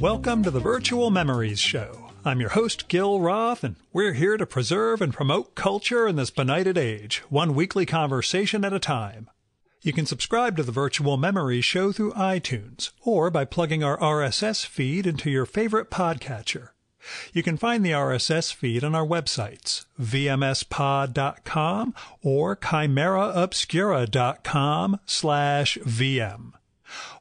Welcome to the Virtual Memories Show. I'm your host, Gil Roth, and we're here to preserve and promote culture in this benighted age, one weekly conversation at a time. You can subscribe to the Virtual Memories Show through iTunes, or by plugging our RSS feed into your favorite podcatcher. You can find the RSS feed on our websites, vmspod.com or chimeraobscura.com/vm.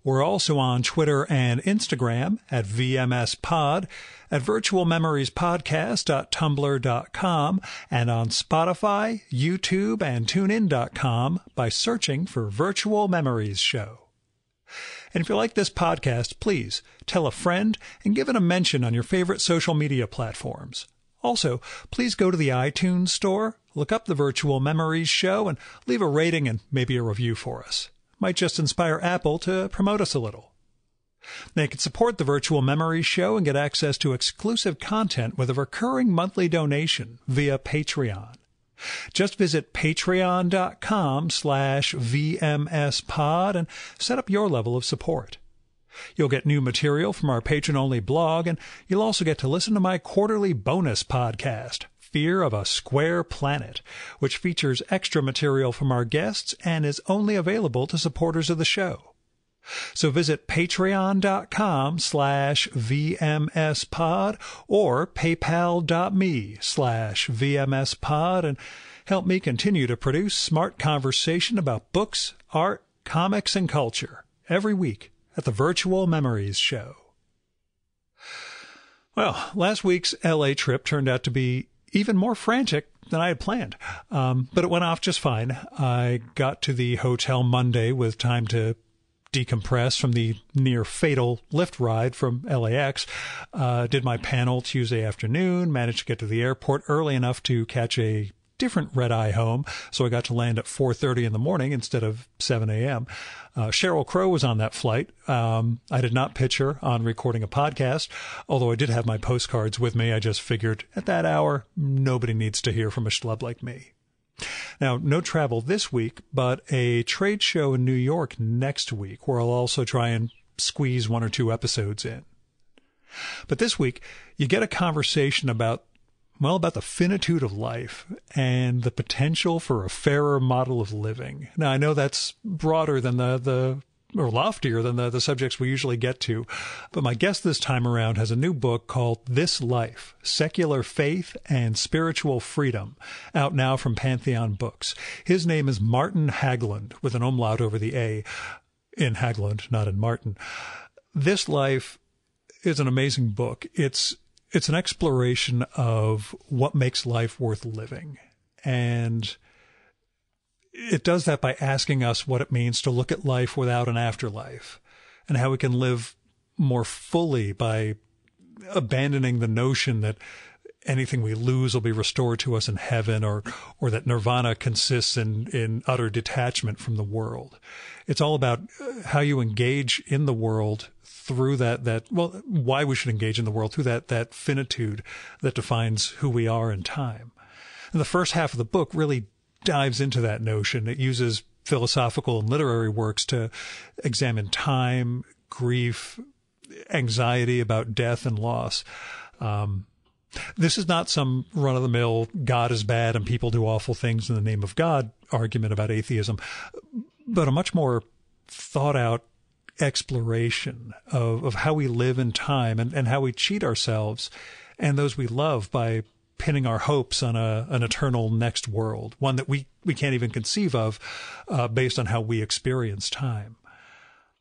We're also on Twitter and Instagram at vmspod, at virtualmemoriespodcast.tumblr.com, and on Spotify, YouTube, and TuneIn.com by searching for Virtual Memories Show. And if you like this podcast, please tell a friend and give it a mention on your favorite social media platforms. Also, please go to the iTunes store, look up the Virtual Memories Show, and leave a rating and maybe a review for us. Might just inspire Apple to promote us a little. They can support the Virtual Memories Show and get access to exclusive content with a recurring monthly donation via Patreon. Just visit patreon.com/vmspod and set up your level of support. You'll get new material from our patron-only blog, and you'll also get to listen to my quarterly bonus podcast, Fear of a Square Planet, which features extra material from our guests and is only available to supporters of the show. So visit patreon.com/vmspod or paypal.me/vmspod and help me continue to produce smart conversation about books, art, comics, and culture every week at the Virtual Memories Show. Well, last week's LA trip turned out to be even more frantic than I had planned, but it went off just fine. I got to the hotel Monday with time to decompress from the near-fatal Lyft ride from LAX, did my panel Tuesday afternoon, managed to get to the airport early enough to catch a different red-eye home, so I got to land at 4:30 in the morning instead of 7 a.m. Cheryl Crow was on that flight. I did not pitch her on recording a podcast, although I did have my postcards with me. I just figured at that hour, nobody needs to hear from a schlub like me. Now, no travel this week, but a trade show in New York next week, where I'll also try and squeeze one or two episodes in. But this week, you get a conversation about, well, about the finitude of life and the potential for a fairer model of living. Now, I know that's broader than or loftier than the subjects we usually get to, but my guest this time around has a new book called This Life: Secular Faith and Spiritual Freedom, out now from Pantheon Books. His name is Martin Hägglund, with an umlaut over the A, in Hägglund, not in Martin. This Life is an amazing book. It's an exploration of what makes life worth living, and it does that by asking us what it means to look at life without an afterlife and how we can live more fully by abandoning the notion that anything we lose will be restored to us in heaven, or that nirvana consists in utter detachment from the world. It's all about how you engage in the world through why we should engage in the world through that finitude that defines who we are in time. And the first half of the book really dives into that notion. It uses philosophical and literary works to examine time, grief, anxiety about death and loss. This is not some run-of-the-mill God is bad and people do awful things in the name of God argument about atheism, but a much more thought-out exploration of how we live in time and how we cheat ourselves and those we love by pinning our hopes on an eternal next world, one that we can't even conceive of based on how we experience time.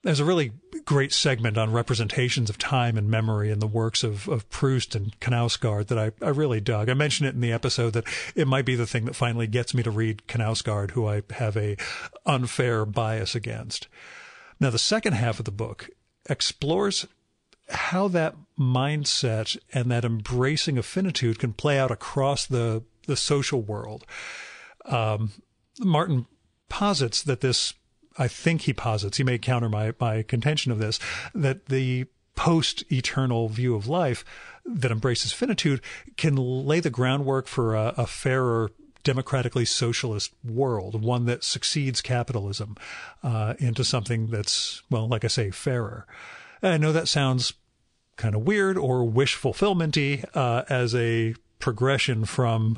There's a really great segment on representations of time and memory in the works of Proust and Knausgaard that I really dug. I mentioned it in the episode that it might be the thing that finally gets me to read Knausgaard, who I have an unfair bias against. Now, the second half of the book explores how that mindset and that embracing of finitude can play out across the social world. Martin posits that this, I think he posits, he may counter my contention of this, that the post-eternal view of life that embraces finitude can lay the groundwork for a fairer, democratically socialist world, one that succeeds capitalism into something that's, well, like I say, fairer. I know that sounds kind of weird or wish fulfillment-y as a progression from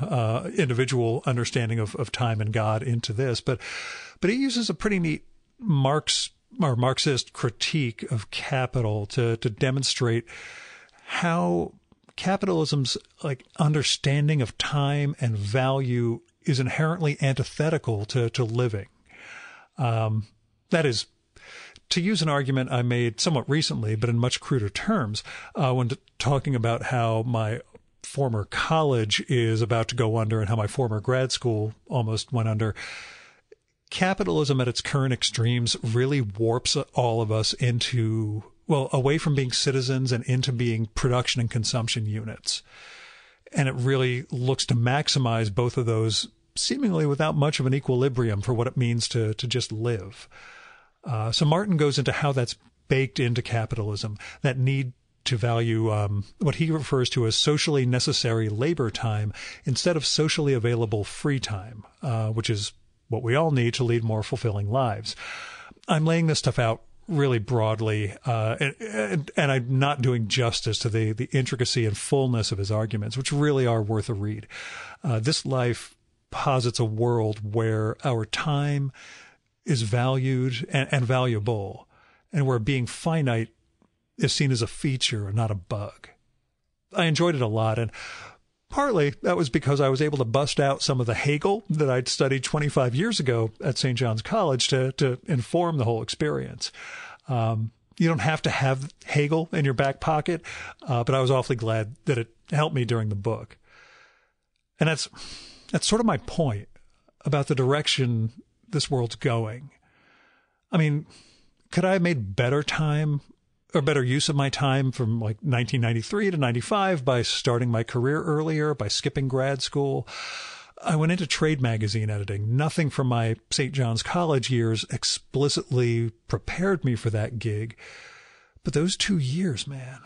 individual understanding of time and God into this. But he uses a pretty neat Marxist critique of capital to demonstrate how capitalism's like understanding of time and value is inherently antithetical to living. That is, to use an argument I made somewhat recently, but in much cruder terms, when talking about how my former college is about to go under and how my former grad school almost went under. Capitalism at its current extremes really warps all of us into, well, away from being citizens and into being production and consumption units. And it really looks to maximize both of those seemingly without much of an equilibrium for what it means to just live. So Martin goes into how that's baked into capitalism, that need to value what he refers to as socially necessary labor time instead of socially available free time, which is what we all need to lead more fulfilling lives. I'm laying this stuff out really broadly, and I'm not doing justice to the intricacy and fullness of his arguments, which really are worth a read. This Life posits a world where our time is valued and valuable, and where being finite is seen as a feature and not a bug. I enjoyed it a lot, and partly that was because I was able to bust out some of the Hegel that I'd studied 25 years ago at St. John's College to inform the whole experience. You don't have to have Hegel in your back pocket, but I was awfully glad that it helped me during the book. And that's sort of my point about the direction this world's going. I mean, could I have made better time or better use of my time from like 1993 to 95 by starting my career earlier, by skipping grad school? I went into trade magazine editing. Nothing from my St. John's College years explicitly prepared me for that gig. But those 2 years, man,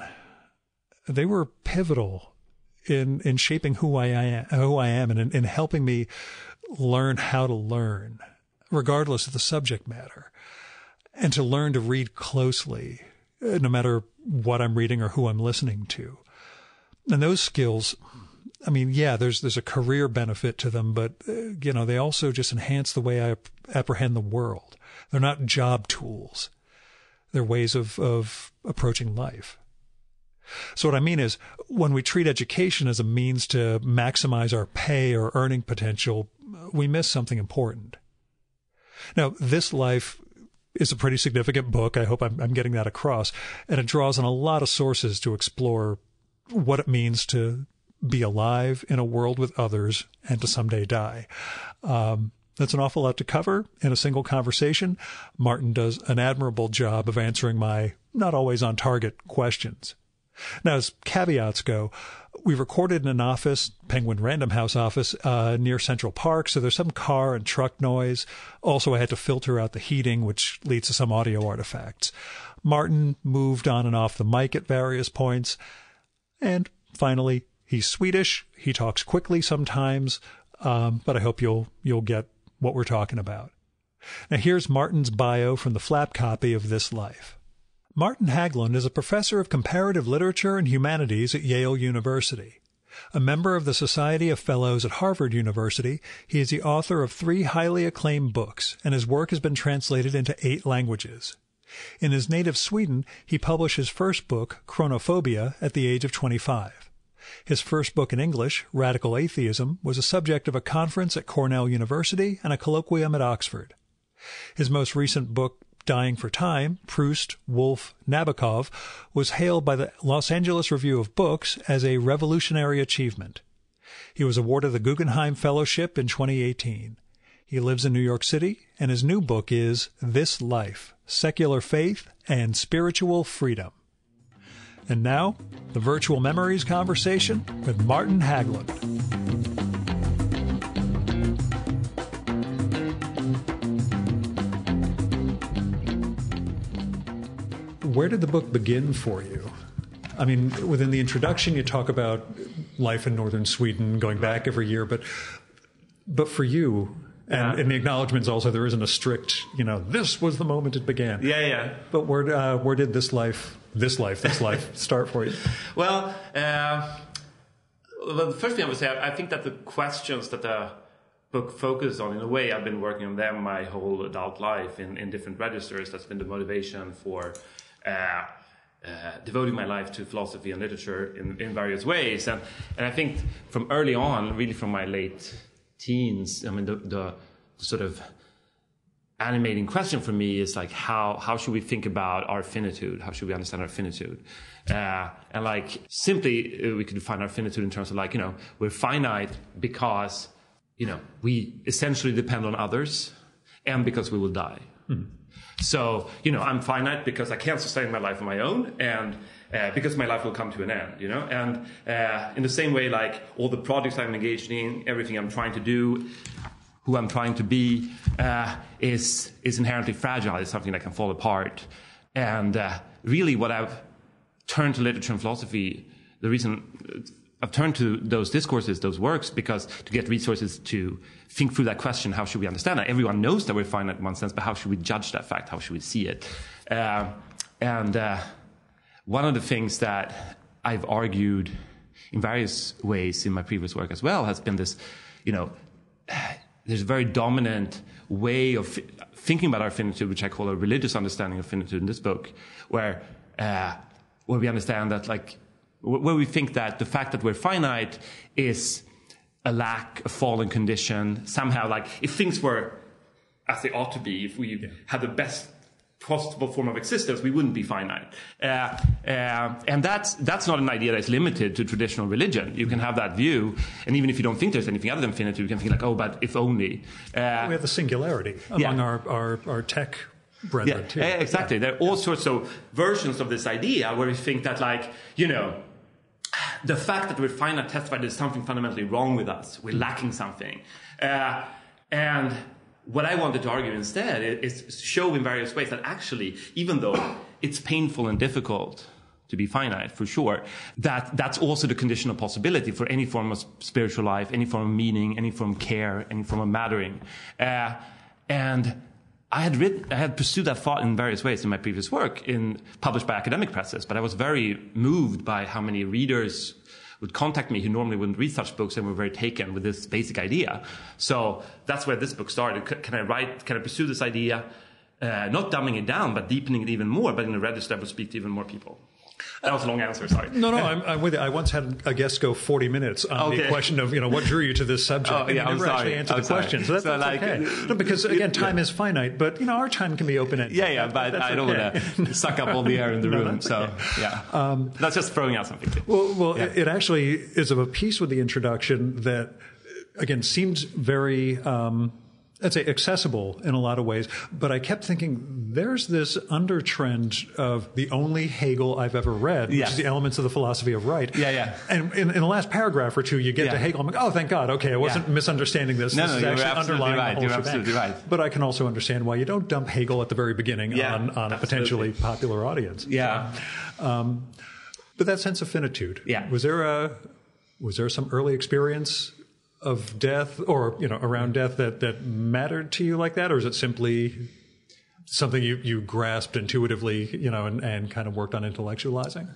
they were pivotal in shaping who I am and in helping me learn how to learn, regardless of the subject matter, and to learn to read closely, no matter what I'm reading or who I'm listening to. And those skills, I mean, yeah, there's a career benefit to them, but, you know, they also just enhance the way I apprehend the world. They're not job tools. They're ways of approaching life. So what I mean is, when we treat education as a means to maximize our pay or earning potential, we miss something important. Now, This Life is a pretty significant book. I hope I'm getting that across. And it draws on a lot of sources to explore what it means to be alive in a world with others and to someday die. That's an awful lot to cover in a single conversation. Martin does an admirable job of answering my not always on target questions. Now, as caveats go, we recorded in an office, Penguin Random House office, near Central Park, so there's some car and truck noise. Also, I had to filter out the heating, which leads to some audio artifacts. Martin moved on and off the mic at various points. And finally, he's Swedish. He talks quickly sometimes, but I hope you'll get what we're talking about. Now, here's Martin's bio from the flap copy of This Life. Martin Hägglund is a professor of comparative literature and humanities at Yale University. A member of the Society of Fellows at Harvard University, he is the author of 3 highly acclaimed books, and his work has been translated into 8 languages. In his native Sweden, he published his first book, Chronophobia, at the age of 25. His first book in English, Radical Atheism, was a subject of a conference at Cornell University and a colloquium at Oxford. His most recent book, Dying for Time, Proust, Wolfe, Nabokov, was hailed by the Los Angeles Review of Books as a revolutionary achievement. He was awarded the Guggenheim Fellowship in 2018. He lives in New York City, and his new book is This Life: Secular Faith and Spiritual Freedom. And now, the Virtual Memories Conversation with Martin Hägglund. Where did the book begin for you? I mean, within the introduction, you talk about life in northern Sweden, going back every year, but for you, And in the acknowledgments also, there isn't a strict, you know, this was the moment it began. Yeah, yeah. But where did this life start for you? Well, the first thing I would say, I think that the questions that the book focuses on, in a way, I've been working on them my whole adult life in different registers. That's been the motivation for devoting my life to philosophy and literature in various ways. And I think from early on, really from my late teens, I mean, the sort of animating question for me is like, how should we think about our finitude? How should we understand our finitude? And like, simply, we could define our finitude in terms of like, you know, we're finite because, you know, we essentially depend on others and because we will die. Mm. So, you know, I'm finite because I can't sustain my life on my own, and because my life will come to an end, you know? And in the same way, like, all the projects I'm engaged in, everything I'm trying to do, who I'm trying to be, is inherently fragile. It's something that can fall apart. And really what I've turned to literature and philosophy, the reason I've turned to those discourses, those works, because to get resources to think through that question, how should we understand that? Everyone knows that we're finite in one sense, but how should we judge that fact? How should we see it? One of the things that I've argued in various ways in my previous work as well has been this, you know, there's a very dominant way of thinking about our finitude, which I call a religious understanding of finitude in this book, where we understand that, like, where we think that the fact that we're finite is a lack, a fallen condition, somehow, like, if things were as they ought to be, if we had the best possible form of existence, we wouldn't be finite. And that's not an idea that's limited to traditional religion. You can have that view, and even if you don't think there's anything other than finitude, you can think like, oh, but if only. We have the singularity among our tech brethren, too. Exactly. There are all sorts of versions of this idea where we think that, like, you know, the fact that we're finite testifies there's something fundamentally wrong with us. We're lacking something. And what I wanted to argue instead is show in various ways that actually, even though it's painful and difficult to be finite, for sure, that's also the condition of possibility for any form of spiritual life, any form of meaning, any form of care, any form of mattering. And I had pursued that thought in various ways in my previous work, published by academic presses, but I was very moved by how many readers would contact me who normally wouldn't read such books and were very taken with this basic idea. So that's where this book started. Can I pursue this idea? Not dumbing it down, but deepening it even more, but in a register that would speak to even more people. That was a long answer, sorry. No, I'm with you. I once had a guest go 40 minutes on the question of, you know, what drew you to this subject. Oh, yeah, and you never actually answered the question. So that's okay. No, because, again, time is finite, but, you know, our time can be open-ended. Yeah, yeah, but I don't want to suck up all the air in the room. So, that's just throwing out something. Well, it actually is of a piece with the introduction that, again, seems very, I'd say, accessible in a lot of ways, but I kept thinking there's this undertrend of the only Hegel I've ever read, which is the Elements of the Philosophy of Right. Yeah, yeah. And in the last paragraph or two, you get to Hegel. I'm like, oh, thank God. Okay, I wasn't misunderstanding this. No, this is actually underlying the whole shebang. You're absolutely right. But I can also understand why you don't dump Hegel at the very beginning on a potentially popular audience. Yeah. But that sense of finitude. Yeah. Was there some early experience of death, or, you know, around death that mattered to you like that? Or is it simply something you grasped intuitively, you know, and kind of worked on intellectualizing?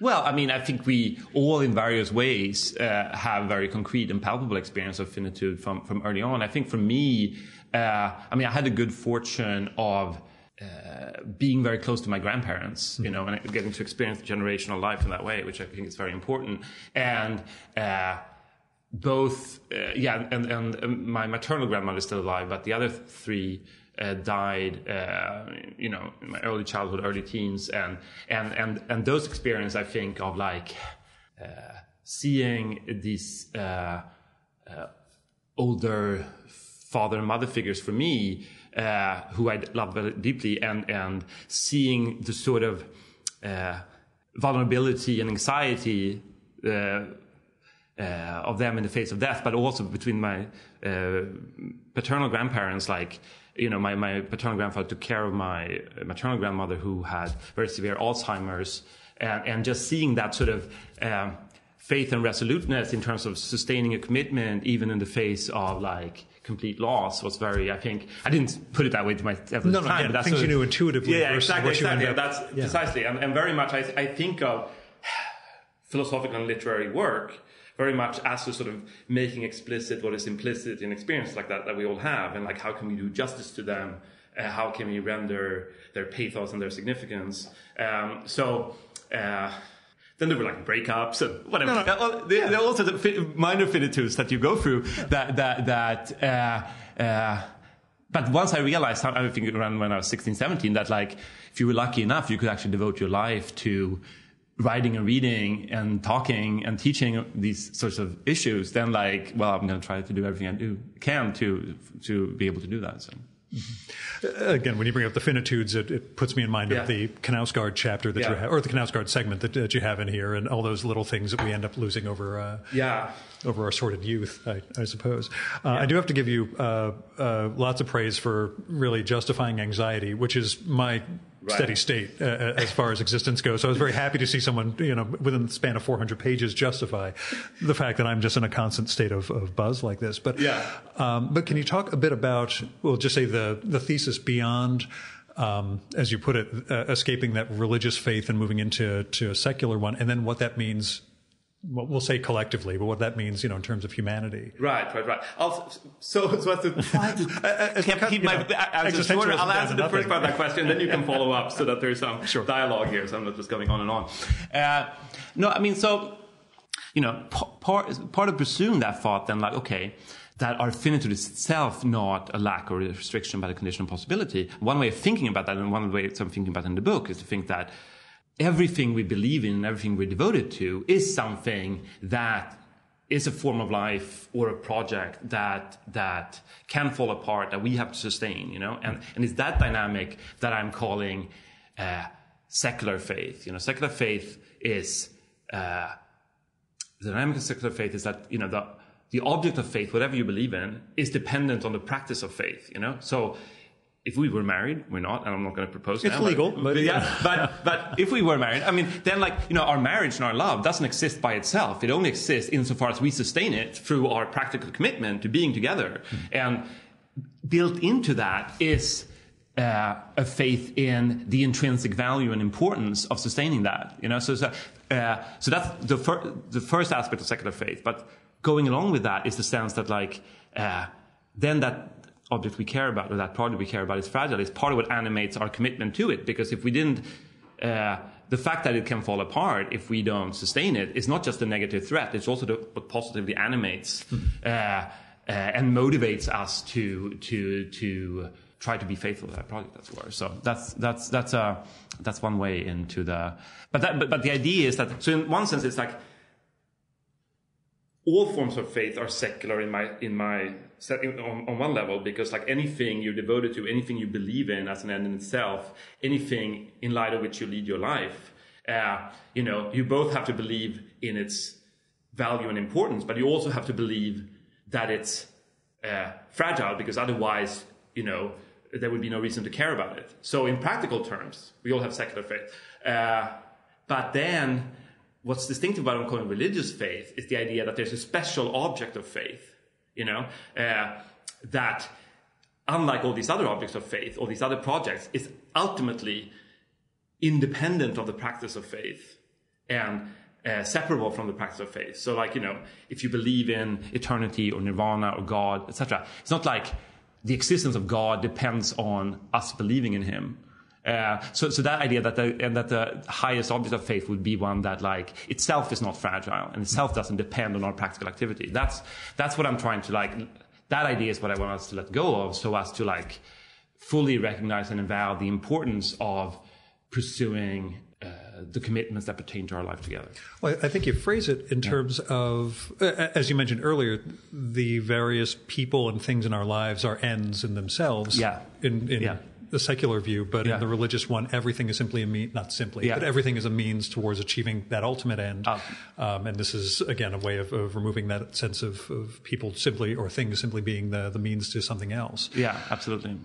Well, I mean, I think we all in various ways have very concrete and palpable experience of finitude from early on. I think for me, I mean, I had the good fortune of being very close to my grandparents, you know, and getting to experience generational life in that way, which I think is very important. And both, and my maternal grandmother is still alive, but the other three died, you know, in my early childhood, early teens, and those experiences, I think, of like seeing these older father and mother figures for me, who I loved very deeply, and seeing the sort of vulnerability and anxiety of them in the face of death, but also between my paternal grandparents, like, you know, my paternal grandfather took care of my maternal grandmother who had very severe Alzheimer's, and just seeing that sort of faith and resoluteness in terms of sustaining a commitment even in the face of like complete loss was very, I think, I didn't put it that way to myself at the time. Yeah, but that's things you knew intuitively. Yeah, exactly. Precisely. And very much I think of philosophical and literary work very much as to sort of making explicit what is implicit in experience like that we all have, and like how can we do justice to them, how can we render their pathos and their significance. Then there were like breakups and whatever. There are also the minor finitudes that you go through but once I realized how, I think around when I was 16, 17, that like if you were lucky enough, you could actually devote your life to writing and reading and talking and teaching these sorts of issues, then like, well, I'm going to try to do everything I can to be able to do that. So. Mm-hmm. Again, when you bring up the finitudes, it puts me in mind of the Knausgaard chapter that you have, or the Knausgaard segment that you have in here, and all those little things that we end up losing over our sordid youth, I suppose. I do have to give you lots of praise for really justifying anxiety, which is my steady state as far as existence goes. So I was very happy to see someone, within the span of 400 pages justify the fact that I'm just in a constant state of buzz like this. But but can you talk a bit about, we'll just say the thesis beyond, as you put it, escaping that religious faith and moving into a secular one, and then what that means, what we'll say collectively, but what that means, in terms of humanity. Right. So as to try to keep my answer shorter, I'll answer the first part of that question, then you can follow up so that there's some dialogue here, so I'm not just going on and on. Part of pursuing that thought then, like, okay, that our finitude is itself not a lack or a restriction but a condition of possibility. One way of thinking about that, and one way I'm thinking about in the book, is to think that everything we believe in and everything we're devoted to is something that is a form of life or a project that can fall apart, that we have to sustain, And it's that dynamic that I'm calling secular faith. Secular faith is the dynamic of secular faith is that the object of faith, whatever you believe in, is dependent on the practice of faith. So. If we were married, we're not, and I'm not going to propose. It's legal, but if we were married, then our marriage and our love doesn't exist by itself. It only exists insofar as we sustain it through our practical commitment to being together. And built into that is a faith in the intrinsic value and importance of sustaining that. So that's the first aspect of secular faith. But going along with that is the sense that then that object we care about, or that project we care about, is fragile. It's part of what animates our commitment to it, because if we didn't, the fact that it can fall apart if we don't sustain it is not just a negative threat, it's also what positively animates and motivates us to try to be faithful to that project, as it were. So that's one way into the. But the idea is that, so in one sense, it's like all forms of faith are secular on one level, because like anything you're devoted to, anything you believe in as an end in itself, anything in light of which you lead your life, you both have to believe in its value and importance, but you also have to believe that it's fragile, because otherwise, there would be no reason to care about it. So in practical terms, we all have secular faith. But then what's distinctive about what I'm calling religious faith is the idea that there's a special object of faith, that unlike all these other objects of faith, all these other projects, is ultimately independent of the practice of faith and separable from the practice of faith. So if you believe in eternity or nirvana or God, etc., it's not like the existence of God depends on us believing in him. So that idea that the highest object of faith would be one that itself is not fragile and itself doesn't depend on our practical activity. That's what I'm trying to that idea is what I want us to let go of, so as to fully recognize and avow the importance of pursuing the commitments that pertain to our life together. Well, I think you phrase it in terms of, as you mentioned earlier, the various people and things in our lives are ends in themselves. The secular view, but in the religious one, everything is simply a means, but everything is a means towards achieving that ultimate end. And this is, again, a way of removing that sense of people simply, or things simply being the means to something else. Yeah, absolutely.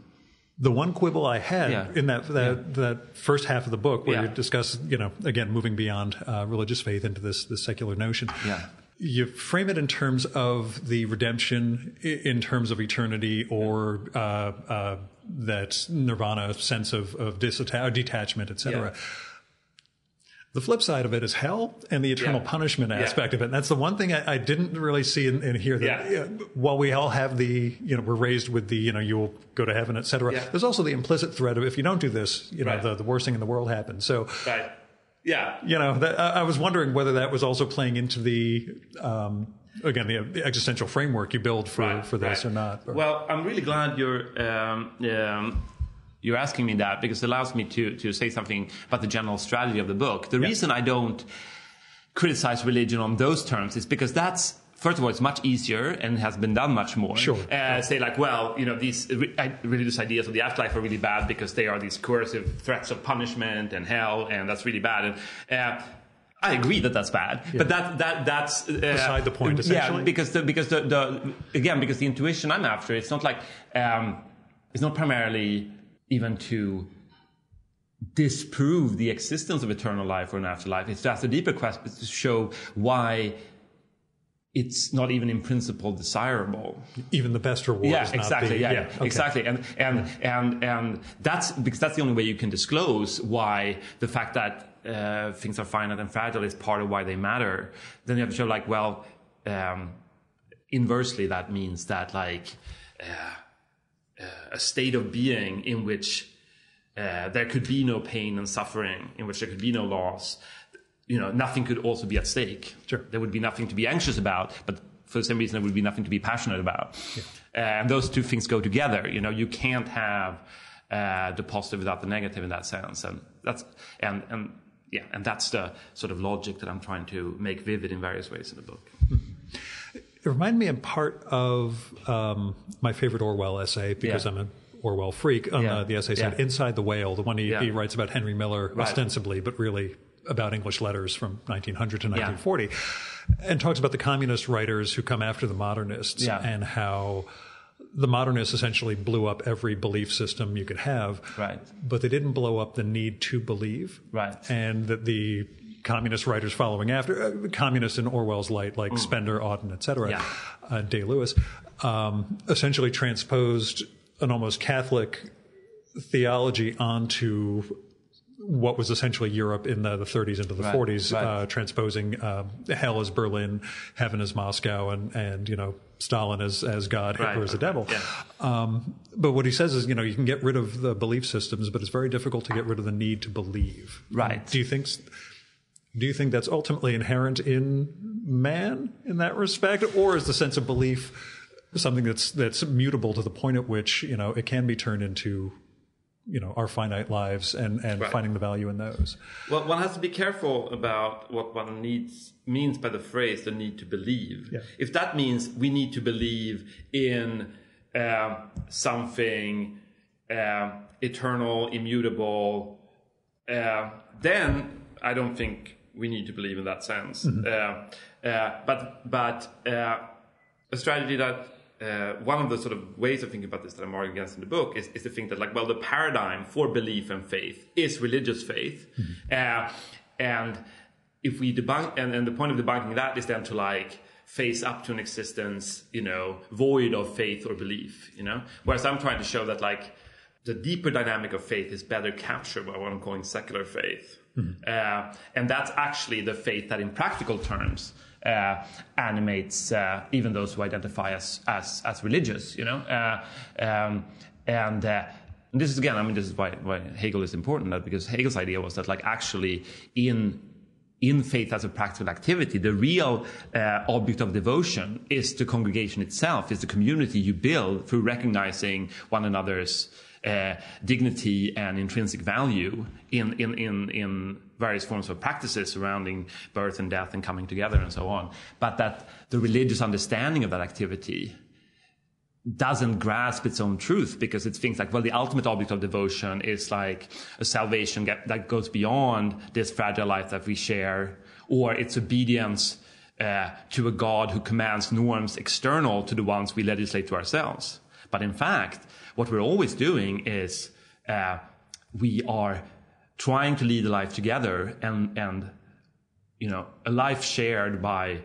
The one quibble I had in that first half of the book where you discuss, again, moving beyond religious faith into this secular notion, you frame it in terms of the redemption, in terms of eternity, or that nirvana sense of detachment, etc. Yeah. The flip side of it is hell and the eternal punishment aspect of it. And that's the one thing I didn't really see in here. That while we all have the, we're raised with the, you'll go to heaven, etc. Yeah. There's also the implicit threat of if you don't do this, the worst thing in the world happens. So, I was wondering whether that was also playing into the, again, the existential framework you build for this or not. Or, well, I'm really glad you're asking me that, because it allows me to say something about the general strategy of the book. The reason I don't criticize religion on those terms is because that's, first of all, it's much easier and has been done much more. Sure. Say like, well, these religious ideas of the afterlife are really bad because they are these coercive threats of punishment and hell, and that's really bad. And I agree that that's bad, but that's beside the point, essentially. Yeah, because the intuition I'm after, it's not like it's not primarily even to disprove the existence of eternal life or an afterlife. It's just a deeper quest to show why it's not even in principle desirable. Even the best reward is exactly, not the... exactly. And that's because that's the only way you can disclose why the fact that things are finite and fragile is part of why they matter. Then you have to show like, well, inversely, that means that like... a state of being in which there could be no pain and suffering, in which there could be no loss, nothing could also be at stake. Sure. There would be nothing to be anxious about, but for the same reason there would be nothing to be passionate about. Yeah. And those two things go together. You can't have the positive without the negative in that sense. And that's and that's the sort of logic that I'm trying to make vivid in various ways in the book. It reminded me in part of my favorite Orwell essay, because I'm an Orwell freak, on the essay side, Inside the Whale, the one he writes about Henry Miller ostensibly, but really about English letters from 1900 to 1940, and talks about the communist writers who come after the modernists and how the modernists essentially blew up every belief system you could have, but they didn't blow up the need to believe, and that the communist writers following after, communists in Orwell's light, like Spender, Auden, etc., Day-Lewis, essentially transposed an almost Catholic theology onto what was essentially Europe in the 30s into the 40s, transposing hell as Berlin, heaven as Moscow, and Stalin as God, Hitler as the devil. Yeah. But what he says is, you can get rid of the belief systems, but it's very difficult to get rid of the need to believe. Right. Do you think that's ultimately inherent in man in that respect, or is the sense of belief something that's mutable to the point at which it can be turned into our finite lives and finding the value in those? Well, one has to be careful about what one means by the phrase "the need to believe." Yeah. If that means we need to believe in something eternal, immutable, then I don't think we need to believe in that sense. Mm-hmm. But a strategy that one of the sort of ways of thinking about this that I'm arguing against in the book is to think that like, well, the paradigm for belief and faith is religious faith, and if we debunk and the point of debunking that is then to like face up to an existence void of faith or belief, whereas I'm trying to show that like the deeper dynamic of faith is better captured by what I'm calling secular faith. And that's actually the faith that in practical terms animates even those who identify as religious, and this is again, this is why Hegel is important, because Hegel's idea was that like actually in faith as a practical activity, the real object of devotion is the congregation itself, is the community you build through recognizing one another's dignity and intrinsic value in various forms of practices surrounding birth and death and coming together and so on, but that the religious understanding of that activity doesn't grasp its own truth, because it thinks like, well, the ultimate object of devotion is like a salvation that goes beyond this fragile life that we share, or its obedience to a God who commands norms external to the ones we legislate to ourselves. But in fact, what we're always doing is we are trying to lead a life together, and you know, a life shared by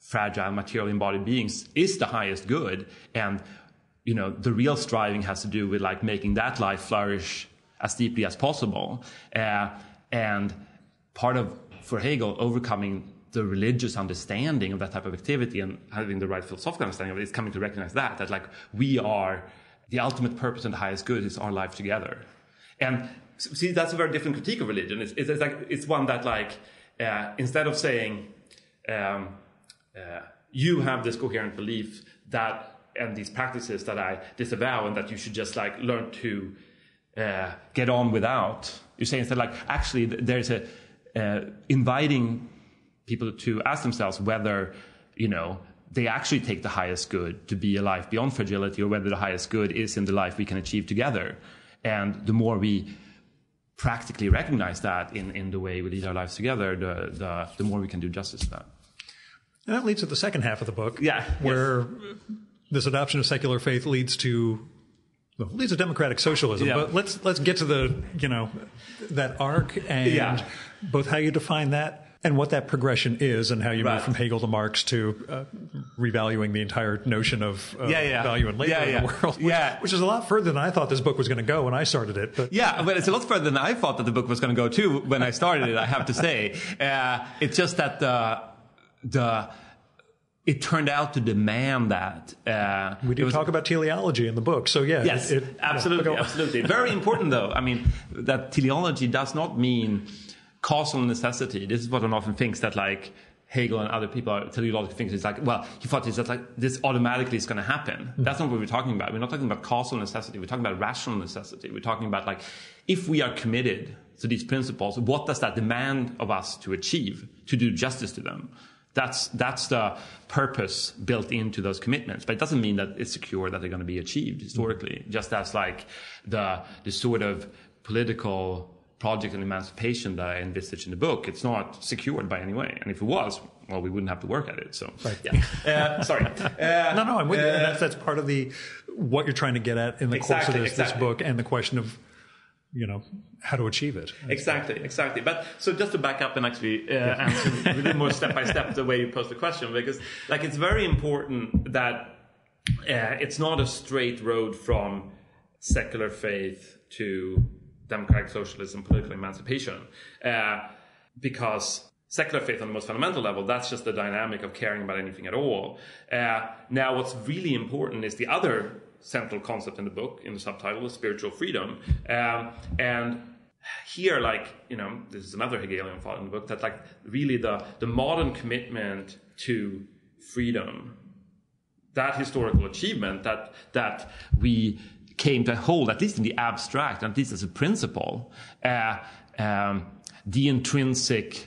fragile material embodied beings is the highest good. And you know, the real striving has to do with like making that life flourish as deeply as possible. And part of, for Hegel, overcoming the religious understanding of that type of activity and having the right philosophical understanding of it is coming to recognize that like we are, the ultimate purpose and the highest good is our life together. And see, that's a very different critique of religion. It's like, it's one that like, instead of saying, you have this coherent belief that, and these practices that I disavow and that you should just like learn to get on without, you're saying that like, actually there's a, inviting people to ask themselves whether, you know, they actually take the highest good to be a life beyond fragility, or whether the highest good is in the life we can achieve together. And the more we practically recognize that in the way we lead our lives together, the more we can do justice to that. And that leads to the second half of the book, where this adoption of secular faith leads to democratic socialism. Yeah. But let's get to the, you know, that arc and both how you define that and what that progression is, and how you move from Hegel to Marx to revaluing the entire notion of value and labor in the world, which is a lot further than I thought this book was going to go when I started it. But but it's a lot further than I thought that the book was going to go too when I started it, I have to say. It's just that it turned out to demand that. We do talk about teleology in the book, so yes, absolutely, absolutely. Very important, though. I mean, that teleology does not mean causal necessity. This is what one often thinks, that like Hegel and other people are teleological thinkers. It's like, well, he thought that like this automatically is going to happen. Mm-hmm. That's not what we're talking about. We're not talking about causal necessity. We're talking about rational necessity. We're talking about like, if we are committed to these principles, what does that demand of us to achieve, to do justice to them? That's the purpose built into those commitments. But it doesn't mean that it's secure that they're going to be achieved historically. Mm-hmm. Just as like the sort of political project and emancipation that I envisaged in the book, it's not secured by any way. And if it was, well, we wouldn't have to work at it. So, sorry. No, I'm with you. That's part of what you're trying to get at in the course of this book, and the question of, you know, how to achieve it. Exactly. But so just to back up and actually answer a little more step by step the way you posed the question, because like it's very important that it's not a straight road from secular faith to democratic socialism, political emancipation, because secular faith on the most fundamental level, that's just the dynamic of caring about anything at all. Now, what's really important is the other central concept in the book, in the subtitle, spiritual freedom. And here, like, you know, this is another Hegelian thought in the book, that like really the modern commitment to freedom, that historical achievement that we came to hold, at least in the abstract, at least as a principle, the intrinsic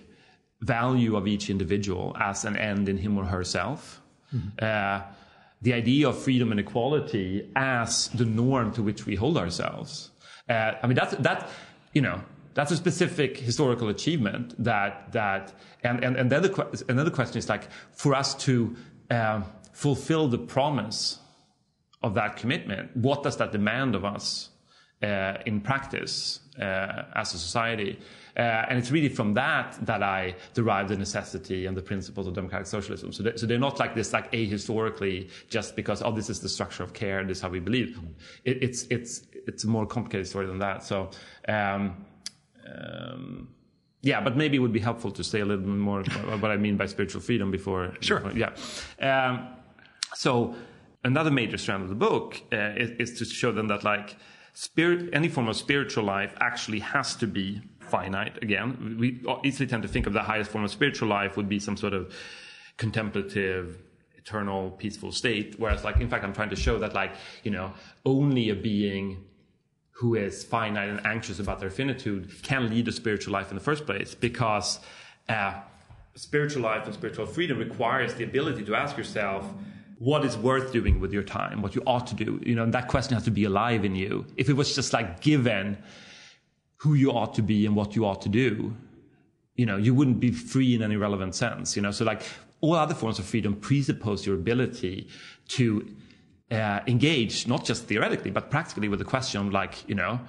value of each individual as an end in him or herself, the idea of freedom and equality as the norm to which we hold ourselves. I mean, that's a specific historical achievement and then another question is like, for us to fulfill the promise of that commitment, what does that demand of us in practice as a society? And it's really from that I derive the necessity and the principles of democratic socialism. So they're not like this, like ahistorically, just because, oh, this is the structure of care, this is how we believe. It's a more complicated story than that. So, but maybe it would be helpful to say a little bit more about what I mean by spiritual freedom before. Sure. Another major strand of the book is to show them that like any form of spiritual life actually has to be finite. Again, we easily tend to think of the highest form of spiritual life would be some sort of contemplative, eternal, peaceful state. Whereas like, in fact, I'm trying to show that like, you know, only a being who is finite and anxious about their finitude can lead a spiritual life in the first place, because spiritual life and spiritual freedom requires the ability to ask yourself, what is worth doing with your time, what you ought to do, you know, and that question has to be alive in you. If it was just like given who you ought to be and what you ought to do, you know, you wouldn't be free in any relevant sense, you know. So like all other forms of freedom presuppose your ability to engage, not just theoretically, but practically with the question, like, you know,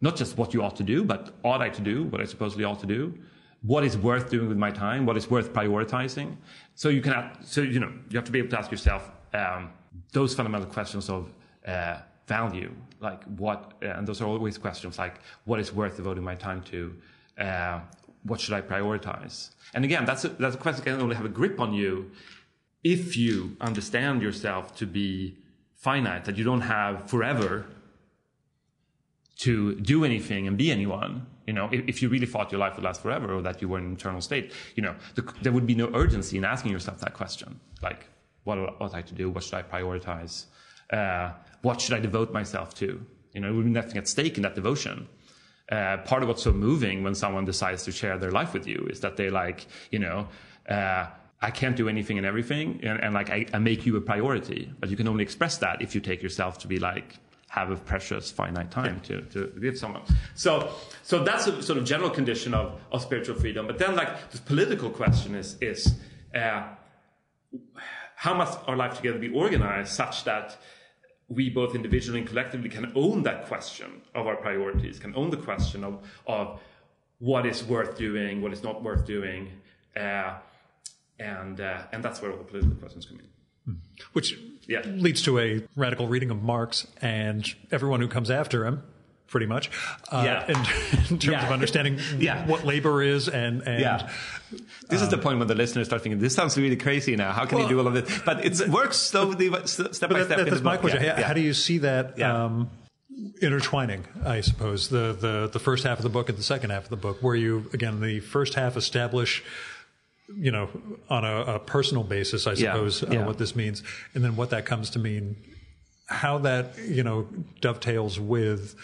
not just what you ought to do, but ought I to do what I supposedly ought to do? What is worth doing with my time? What is worth prioritizing? So you can, you know, you have to be able to ask yourself those fundamental questions of value, like what, and those are always questions like what is worth devoting my time to, what should I prioritize? And again, that's a question that can only have a grip on you if you understand yourself to be finite, that you don't have forever to do anything and be anyone. You know, if you really thought your life would last forever, or that you were in an eternal state, you know, there would be no urgency in asking yourself that question. Like, what ought I to do? What should I prioritize? What should I devote myself to? You know, there would be nothing at stake in that devotion. Part of what's so moving when someone decides to share their life with you is that they, like, you know, I can't do anything and everything, and like I make you a priority. But you can only express that if you take yourself to be like, have a precious finite time to give someone. So that's a sort of general condition of spiritual freedom. But then, like, the political question is how must our life together be organized such that we both individually and collectively can own that question of our priorities, can own the question of what is worth doing, what is not worth doing, and that's where all the political questions come in. Which leads to a radical reading of Marx and everyone who comes after him, pretty much, in terms of understanding what labor is. And this is the point when the listeners start thinking, this sounds really crazy now. How can you do all of this? But it works slowly, step by step. That's my question. Yeah. How do you see that intertwining, I suppose, the first half of the book and the second half of the book, where you, again, the first half establish, you know, on a personal basis, I suppose, what this means, and then what that comes to mean, how that, you know, dovetails with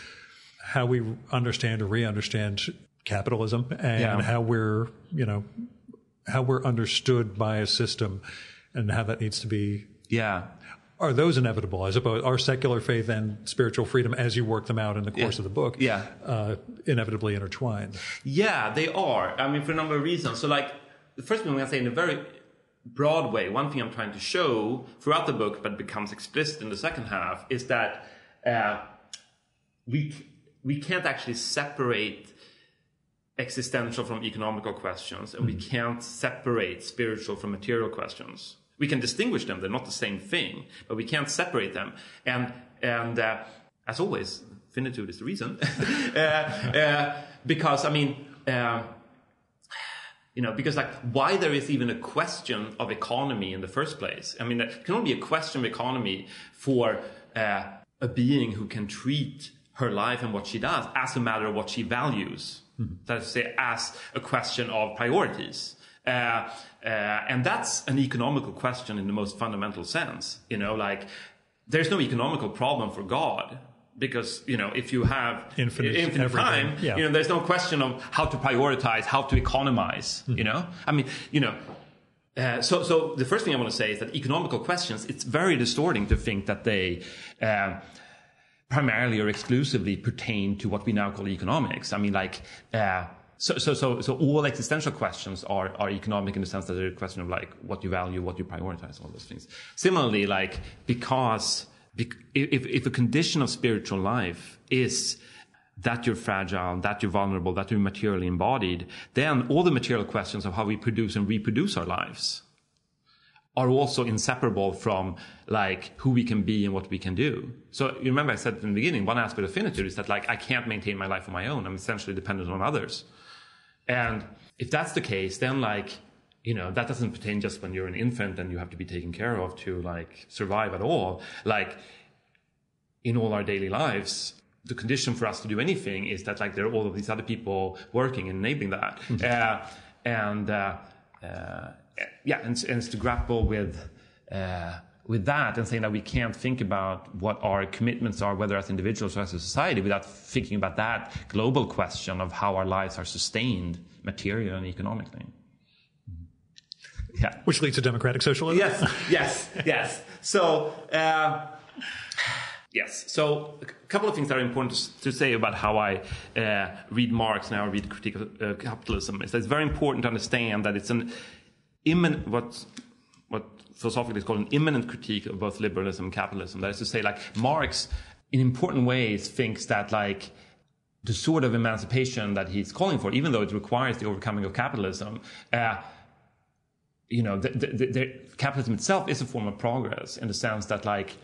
how we understand or re-understand capitalism, and how we're, you know, how we're understood by a system, and how that needs to be. Yeah. Are those inevitable, I suppose? Are secular faith and spiritual freedom, as you work them out in the course of the book, inevitably intertwined? Yeah, they are. I mean, for a number of reasons. So, like, the first thing I'm going to say in a very broad way, one thing I'm trying to show throughout the book but becomes explicit in the second half, is that we can't actually separate existential from economical questions, and we can't separate spiritual from material questions. We can distinguish them. They're not the same thing, but we can't separate them. And as always, finitude is the reason. Because, I mean... you know, because, like, why there is even a question of economy in the first place. I mean, there can only be a question of economy for a being who can treat her life and what she does as a matter of what she values. That is to say, as a question of priorities. And that's an economical question in the most fundamental sense. You know, like, there's no economical problem for God. Because, you know, if you have infinite time, you know, there's no question of how to prioritize, how to economize, you know? I mean, you know, so the first thing I want to say is that economical questions, it's very distorting to think that they primarily or exclusively pertain to what we now call economics. I mean, like, so all existential questions are economic in the sense that they're a question of, like, what you value, what you prioritize, all those things. Similarly, like, because... If a condition of spiritual life is that you're fragile, that you're vulnerable, that you're materially embodied, then all the material questions of how we produce and reproduce our lives are also inseparable from, like, who we can be and what we can do. So you remember I said in the beginning, one aspect of finitude is that, like, I can't maintain my life on my own. I'm essentially dependent on others. And if that's the case, then, like, you know, that doesn't pertain just when you're an infant and you have to be taken care of to, like, survive at all. Like, in all our daily lives, the condition for us to do anything is that, like, there are all of these other people working and enabling that. And it's to grapple with that and saying that we can't think about what our commitments are, whether as individuals or as a society, without thinking about that global question of how our lives are sustained materially and economically. Yeah. Which leads to democratic socialism. Yes. So a couple of things that are important to say about how I read Marx and how I read critique of capitalism is that it's very important to understand that it's an imminent, what philosophically is called an immanent critique of both liberalism and capitalism. That is to say, like, Marx in important ways thinks that, like, the sort of emancipation that he's calling for, even though it requires the overcoming of capitalism, you know, capitalism itself is a form of progress in the sense that, like,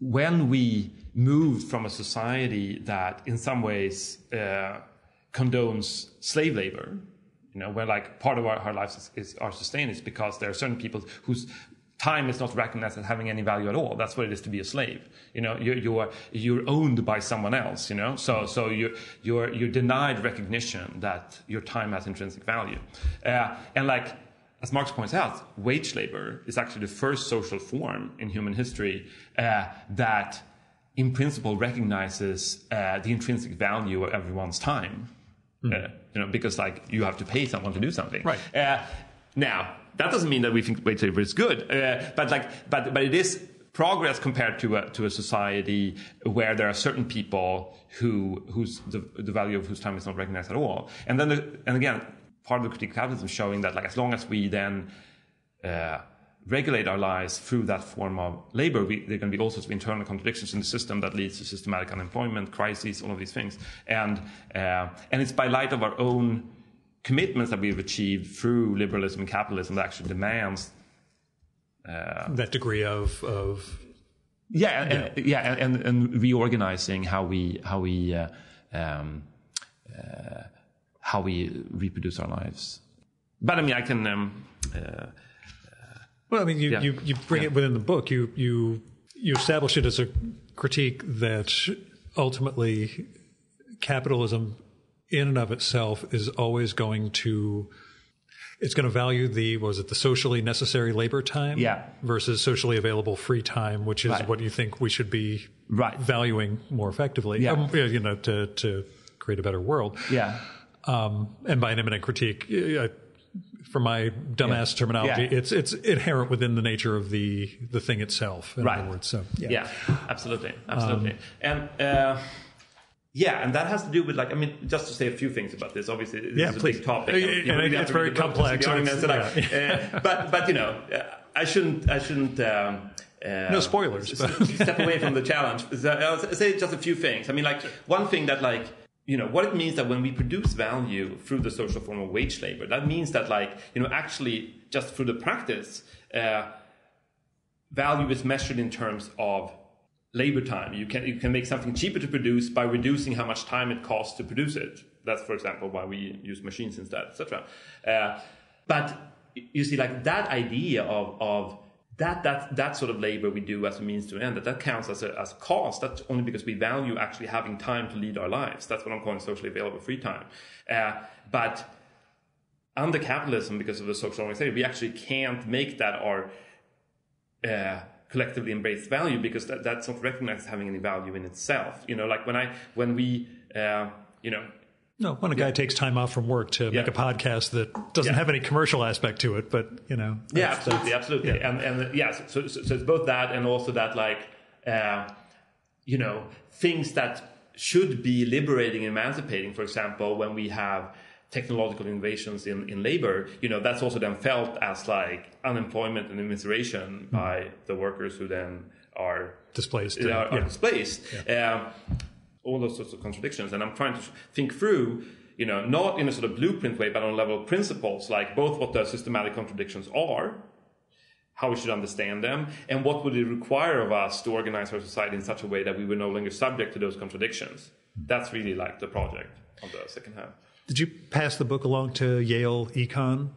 when we move from a society that in some ways condones slave labor, you know, where, like, part of our lives are sustained is because there are certain people whose time is not recognized as having any value at all. That's what it is to be a slave. You know, you're owned by someone else. You know, so you're denied recognition that your time has intrinsic value, and, like, as Marx points out, wage labor is actually the first social form in human history that, in principle, recognizes the intrinsic value of everyone's time. Mm. You know, because, like, you have to pay someone to do something. Right. Now, that doesn't mean that we think wage labor is good, but it is progress compared to a society where there are certain people whose the value of whose time is not recognized at all. And then again, part of the critique of capitalism showing that, like, as long as we then regulate our lives through that form of labor, there can be all sorts of internal contradictions in the system that leads to systematic unemployment, crises, all of these things. And it's by light of our own commitments that we've achieved through liberalism and capitalism that actually demands that degree of and reorganizing how we reproduce our lives. But I mean, I can. Well, I mean, you bring it within the book. You establish it as a critique that ultimately capitalism, in and of itself, is always going to. It's going to value the socially necessary labor time versus socially available free time, which is what you think we should be valuing more effectively. Yeah. You know, to create a better world. Yeah. And by an immanent critique, for my dumbass terminology, it's inherent within the nature of the thing itself. In other words, so absolutely, and that has to do with, like, I mean, just to say a few things about this. Obviously, this is a big topic, and it's very complex. But you know, I shouldn't. No spoilers. Step away from the challenge. So I'll say just a few things. I mean, like, one thing that, like. You know, what it means that when we produce value through the social form of wage labor, that means that, like, you know, actually just through the practice, value is measured in terms of labor time. You can make something cheaper to produce by reducing how much time it costs to produce it. That's, for example, why we use machines instead, etc. But you see, like, that idea of that sort of labor we do as a means to an end, that counts as cost. That's only because we value actually having time to lead our lives. That's what I'm calling socially available free time. But under capitalism, because of the social organization, we actually can't make that our collectively embraced value, because that's not recognized as having any value in itself. You know, like when a guy takes time off from work to make a podcast that doesn't have any commercial aspect to it, but, you know. Yeah, absolutely. Yeah. So it's both that and also that, like, you know, things that should be liberating and emancipating, for example, when we have technological innovations in labor, you know, that's also then felt as, like, unemployment and immiseration by the workers who then are displaced. Yeah. All those sorts of contradictions. And I'm trying to think through, you know, not in a sort of blueprint way, but on a level of principles, like both what the systematic contradictions are, how we should understand them, and what would it require of us to organize our society in such a way that we were no longer subject to those contradictions. That's really, like, the project on the second half. Did you pass the book along to Yale Econ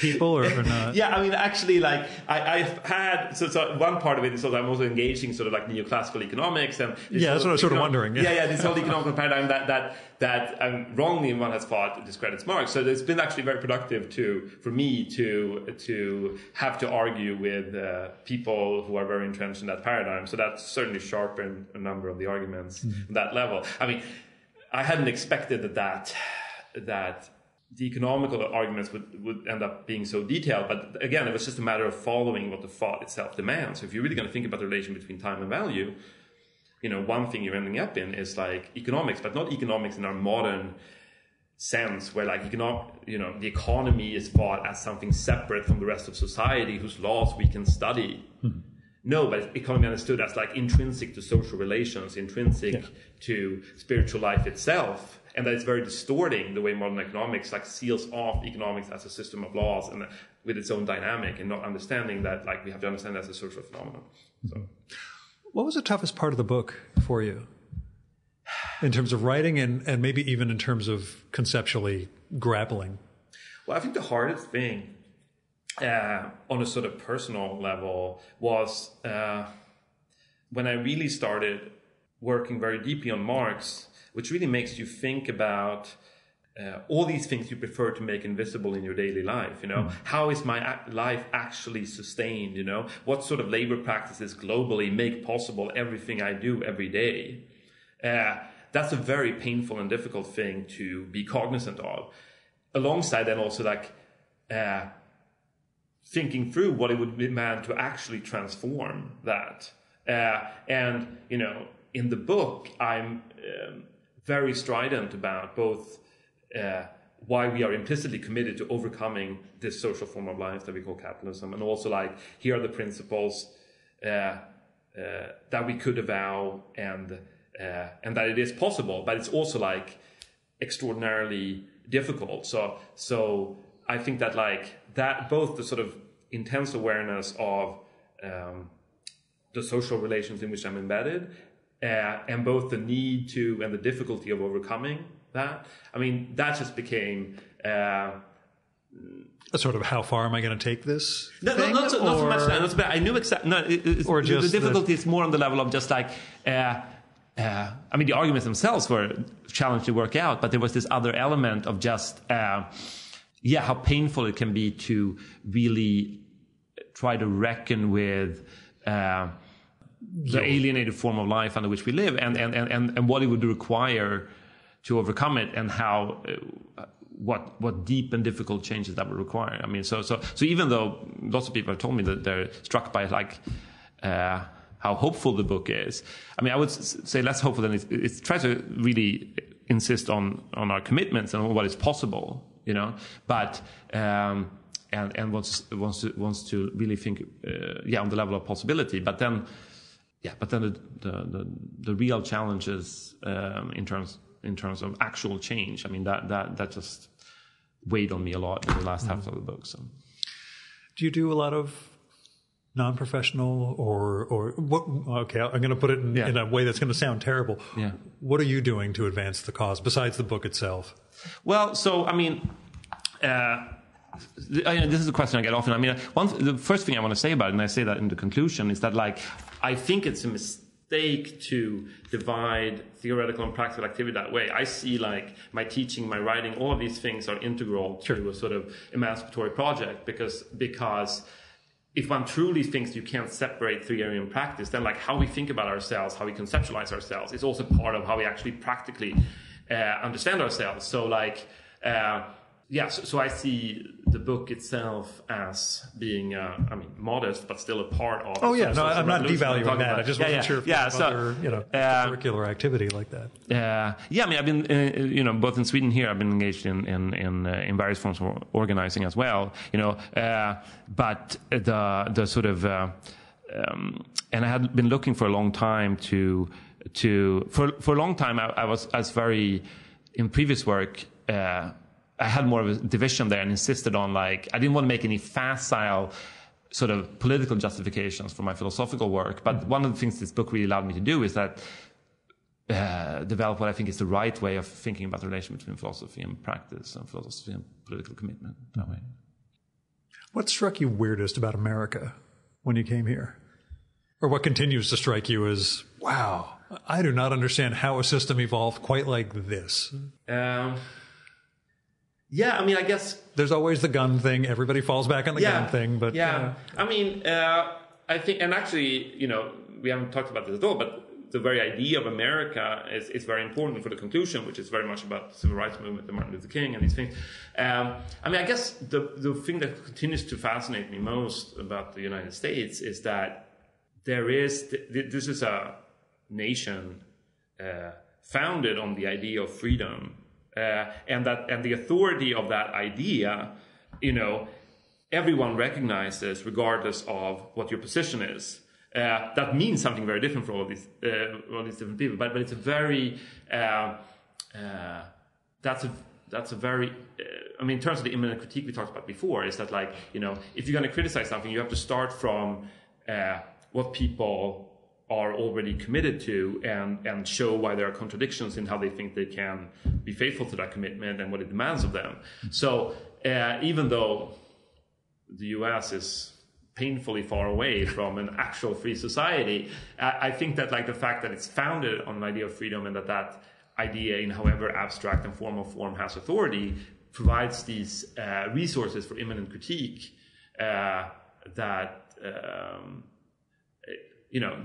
people or not? Yeah, I mean, actually, like, I've had so one part of it is that I'm also engaging sort of, like, neoclassical economics and that's what I was sort of wondering. This whole economical paradigm that wrongly one has thought discredits Marx. So it's been actually very productive for me to have to argue with people who are very entrenched in that paradigm. So that's certainly sharpened a number of the arguments on that level. I mean, I hadn't expected that the economical arguments would end up being so detailed. But again, it was just a matter of following what the thought itself demands. So if you're really going to think about the relation between time and value, you know, one thing you're ending up in is, like, economics, but not economics in our modern sense where, like, the economy is thought as something separate from the rest of society whose laws we can study. Mm-hmm. No, but economy understood as like intrinsic to social relations, intrinsic to spiritual life itself, and that it's very distorting the way modern economics like seals off economics as a system of laws and with its own dynamic, and not understanding that like we have to understand that as a social phenomenon. So, what was the toughest part of the book for you in terms of writing, and maybe even in terms of conceptually grappling? Well, I think the hardest thing on a sort of personal level was when I really started working very deeply on Marx, which really makes you think about all these things you prefer to make invisible in your daily life. You know, how is my life actually sustained? You know, what sort of labor practices globally make possible everything I do every day? That's a very painful and difficult thing to be cognizant of. Alongside then also like thinking through what it would be meant to actually transform that. And, you know, in the book, I'm very strident about both why we are implicitly committed to overcoming this social form of life that we call capitalism, and also like, here are the principles that we could avow, and that it is possible, but it's also like extraordinarily difficult. So I think that like that both the sort of intense awareness of the social relations in which I'm embedded, and both the need to and the difficulty of overcoming that. I mean, that just became a sort of how far am I going to take this? Not so much. I knew exactly. No, or just the difficulty is more on the level of just like. I mean, the arguments themselves were challenged to work out, but there was this other element of just, how painful it can be to really try to reckon with the alienated form of life under which we live, and what it would require to overcome it, and how what deep and difficult changes that would require. I mean, so even though lots of people have told me that they're struck by like. How hopeful the book is. I mean, I would say less hopeful than it tries to really insist on our commitments and on what is possible, you know, but, and wants to really think, on the level of possibility, but then the real challenges, in terms of actual change. I mean, that just weighed on me a lot in the last half of the book. So. Do you do a lot of non-professional or what? Okay, I'm going to put it in a way that's going to sound terrible. Yeah. What are you doing to advance the cause besides the book itself? Well, so, I mean, this is a question I get often. I mean, the first thing I want to say about it, and I say that in the conclusion, is that, like, I think it's a mistake to divide theoretical and practical activity that way. I see, like, my teaching, my writing, all of these things are integral to a sort of emancipatory project because if one truly thinks you can't separate theory and practice, then like how we think about ourselves, how we conceptualize ourselves is also part of how we actually practically understand ourselves. So like, so I see the book itself as being, modest, but still a part of... Oh yeah, no, I'm not devaluing that. I just wasn't sure if curricular activity like that. I mean, I've been, both in Sweden here, I've been engaged in various forms of organizing as well, you know, but the sort of, and I had been looking for a long time I was very, in previous work, I had more of a division there and insisted on like, I didn't want to make any facile sort of political justifications for my philosophical work. But one of the things this book really allowed me to do is that develop what I think is the right way of thinking about the relation between philosophy and practice and philosophy and political commitment that way. What struck you weirdest about America when you came here? Or what continues to strike you as, wow, I do not understand how a system evolved quite like this. I mean, I guess... There's always the gun thing. Everybody falls back on the gun thing, but... Yeah, I mean, I think... And actually, you know, we haven't talked about this at all, but the very idea of America is very important for the conclusion, which is very much about the civil rights movement and Martin Luther King and these things. I mean, I guess the thing that continues to fascinate me most about the United States is that there is... This is a nation founded on the idea of freedom and the authority of that idea, you know, everyone recognizes regardless of what your position is. That means something very different for all these different people. But it's a very that's a very I mean, in terms of the immanent critique we talked about before, is that, like, you know, if you're going to criticize something, you have to start from what people are already committed to, and show why there are contradictions in how they think they can be faithful to that commitment and what it demands of them. So even though the U.S. is painfully far away from an actual free society, I think that, like, the fact that it's founded on an idea of freedom, and that idea, in however abstract and formal form, has authority, provides these resources for immanent critique that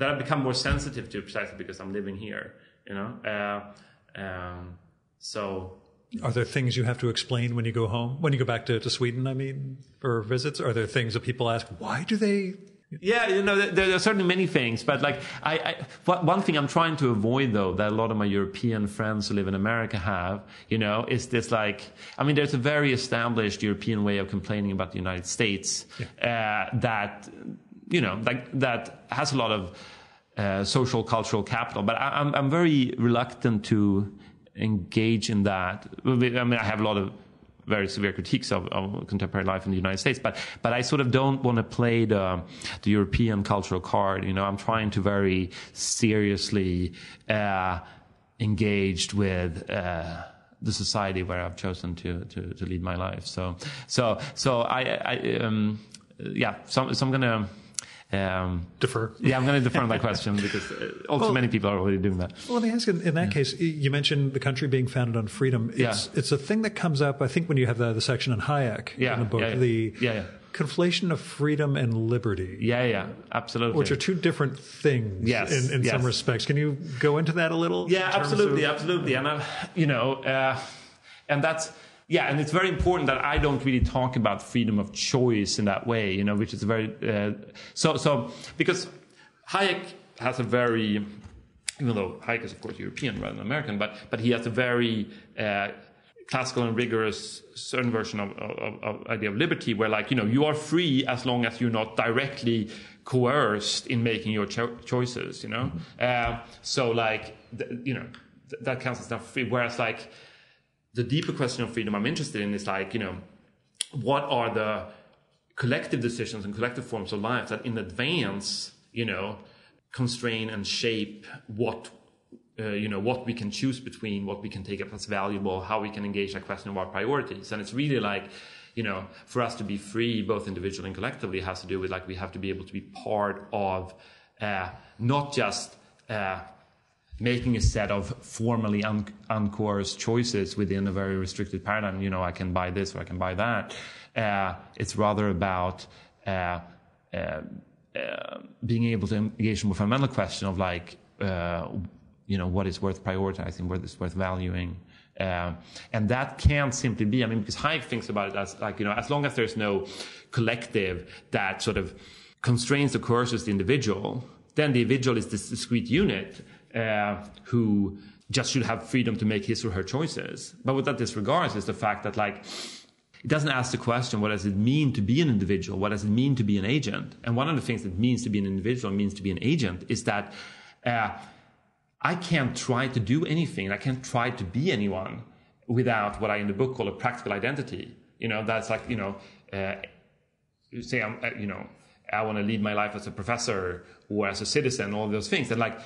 I've become more sensitive to, precisely because I'm living here, you know. So are there things you have to explain when you go home, when you go back to Sweden, I mean, for visits? Are there things that people ask, why do they? Yeah, you know, there are certainly many things, but, like, one thing I'm trying to avoid, though, that a lot of my European friends who live in America have, you know, is this, like, I mean, there's a very established European way of complaining about the United States, yeah, that, you know, like, that has a lot of social, cultural capital, but I'm very reluctant to engage in that. I mean, I have a lot of very severe critiques of contemporary life in the United States, but I sort of don't want to play the European cultural card. You know, I'm trying to very seriously engage with the society where I've chosen to lead my life. So I'm gonna defer. Yeah, I'm going to defer on that question, because also many people are already doing that. Well, let me ask you, in that case, you mentioned the country being founded on freedom. It's a thing that comes up, I think, when you have the section on Hayek in the book, the conflation of freedom and liberty. Yeah, absolutely. Which are two different things in some respects. Can you go into that a little? Yeah, absolutely. And, and that's... Yeah, and it's very important that I don't really talk about freedom of choice in that way, you know, which is very because Hayek has a very, even though Hayek is, of course, European rather than American, but he has a very classical and rigorous certain version of idea of liberty, where, like, you know, you are free as long as you're not directly coerced in making your choices, you know. That counts as not free. Whereas, like, the deeper question of freedom I'm interested in is, like, you know, what are the collective decisions and collective forms of life that in advance, you know, constrain and shape what we can choose between, what we can take up as valuable, how we can engage that question of our priorities. And it's really, like, you know, for us to be free, both individually and collectively, has to do with, like, we have to be able to be part of not just... making a set of formally uncoerced choices within a very restricted paradigm. You know, I can buy this or I can buy that. It's rather about being able to engage in a more fundamental question of, like, what is worth prioritizing, what is worth valuing. And that can't simply be, I mean, because Hayek thinks about it as, like, you know, as long as there's no collective that sort of constrains or coerces the individual, then the individual is this discrete unit who just should have freedom to make his or her choices. But what that disregards is the fact that, like, it doesn't ask the question, what does it mean to be an individual? What does it mean to be an agent? And one of the things that means to be an individual, means to be an agent, is that I can't try to do anything. I can't try to be anyone without what I in the book call a practical identity. You know, that's, like, you know, say I'm, you know, I want to lead my life as a professor or as a citizen, all those things. And, like,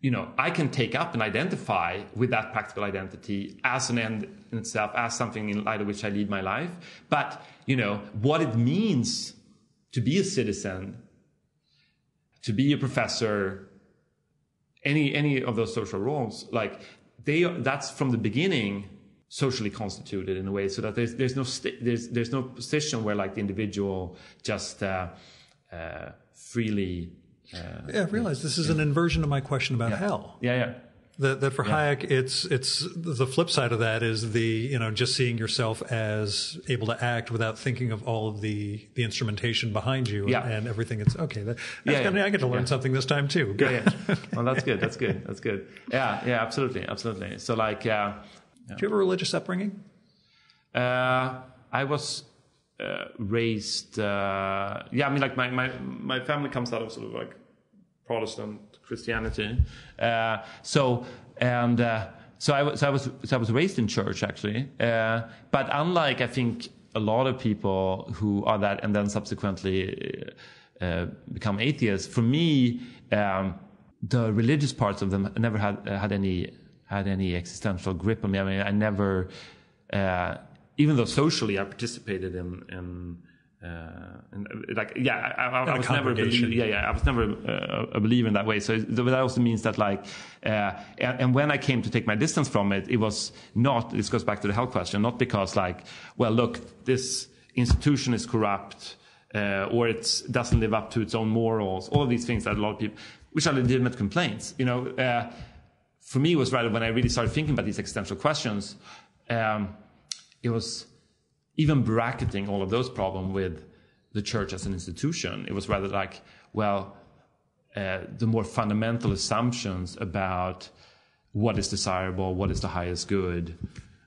you know, I can take up and identify with that practical identity as an end in itself, as something in light of which I lead my life. But, you know, what it means to be a citizen, to be a professor, any of those social roles, like, that's from the beginning socially constituted in a way, so that there's no position where, like, the individual just freely. I realize this is an inversion of my question about hell. That for Hayek, it's the flip side of that is the, you know, just seeing yourself as able to act without thinking of all of the instrumentation behind you and everything. It's okay. I get to learn something this time too. Well, that's good. That's good. Yeah. Absolutely. So, like, Yeah. Do you have a religious upbringing? I was raised... I mean, like, my family comes out of sort of, like, Protestant Christianity. So I was raised in church, actually. But unlike, I think, a lot of people who are that and then subsequently become atheists, for me... the religious parts of them never had any existential grip on me. I mean, I never, even though socially I participated I was never a believer in that way. So that also means that, like, and when I came to take my distance from it, it was not. This goes back to the hell question. Not because, like, well, look, this institution is corrupt, or it doesn't live up to its own morals. All of these things that a lot of people. Which are legitimate complaints, you know. For me, it was rather when I really started thinking about these existential questions. It was even bracketing all of those problems with the church as an institution. It was rather like, well, the more fundamental assumptions about what is desirable, what is the highest good,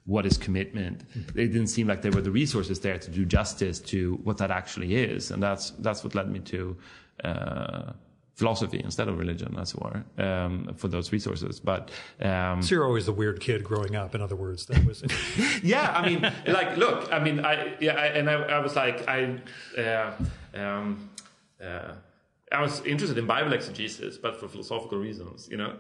what is commitment. They didn't seem like there were the resources there to do justice to what that actually is, and that's what led me to. Philosophy instead of religion, as it were, for those resources. But so you're always the weird kid growing up. In other words, that was it. Yeah. I mean, like, look. I mean, I was like, I was interested in Bible exegesis, but for philosophical reasons, you know.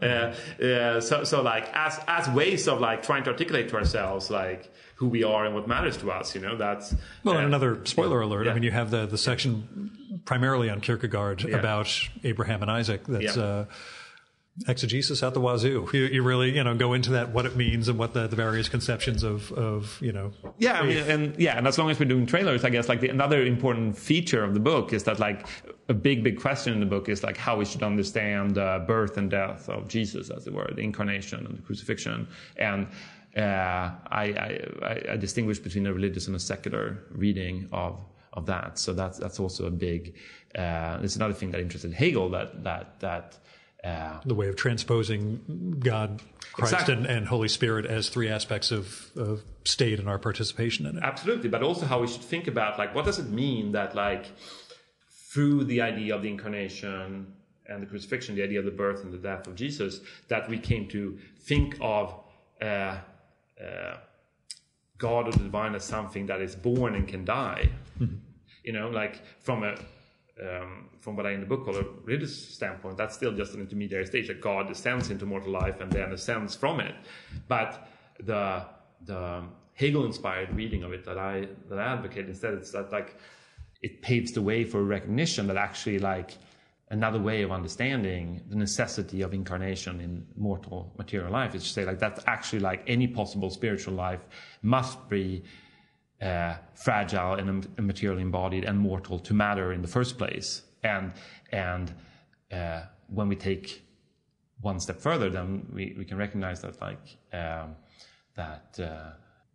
So like as ways of, like, trying to articulate to ourselves, like, who we are and what matters to us, you know. That's well. And another spoiler alert. Yeah. I mean, you have the section. Primarily on Kierkegaard, yeah. About Abraham and Isaac. That's yeah. Exegesis at the wazoo. You really, you know, go into that, what it means and what the various conceptions of you know. Yeah, I mean, and as long as we're doing trailers, I guess, like, another important feature of the book is that, like, a big question in the book is, like, how we should understand the birth and death of Jesus, as it were, the incarnation and the crucifixion. And I distinguish between a religious and a secular reading of that. So that's also a big, it's another thing that interested Hegel, the way of transposing God, Christ, exactly. and Holy Spirit as three aspects of state and our participation in it. Absolutely. But also how we should think about, like, what does it mean that, like, through the idea of the incarnation and the crucifixion, the idea of the birth and the death of Jesus, that we came to think of, God or the divine as something that is born and can die, mm-hmm. you know, like from what I in the book call a religious standpoint, that's still just an intermediary stage. That God descends into mortal life and then ascends from it. But the Hegel-inspired reading of it that I advocate instead, it's that, like, it paves the way for recognition that actually, like, another way of understanding the necessity of incarnation in mortal material life is to say, like, that's actually, like, any possible spiritual life must be fragile and materially embodied and mortal to matter in the first place. And when we take one step further, then we can recognize that, like,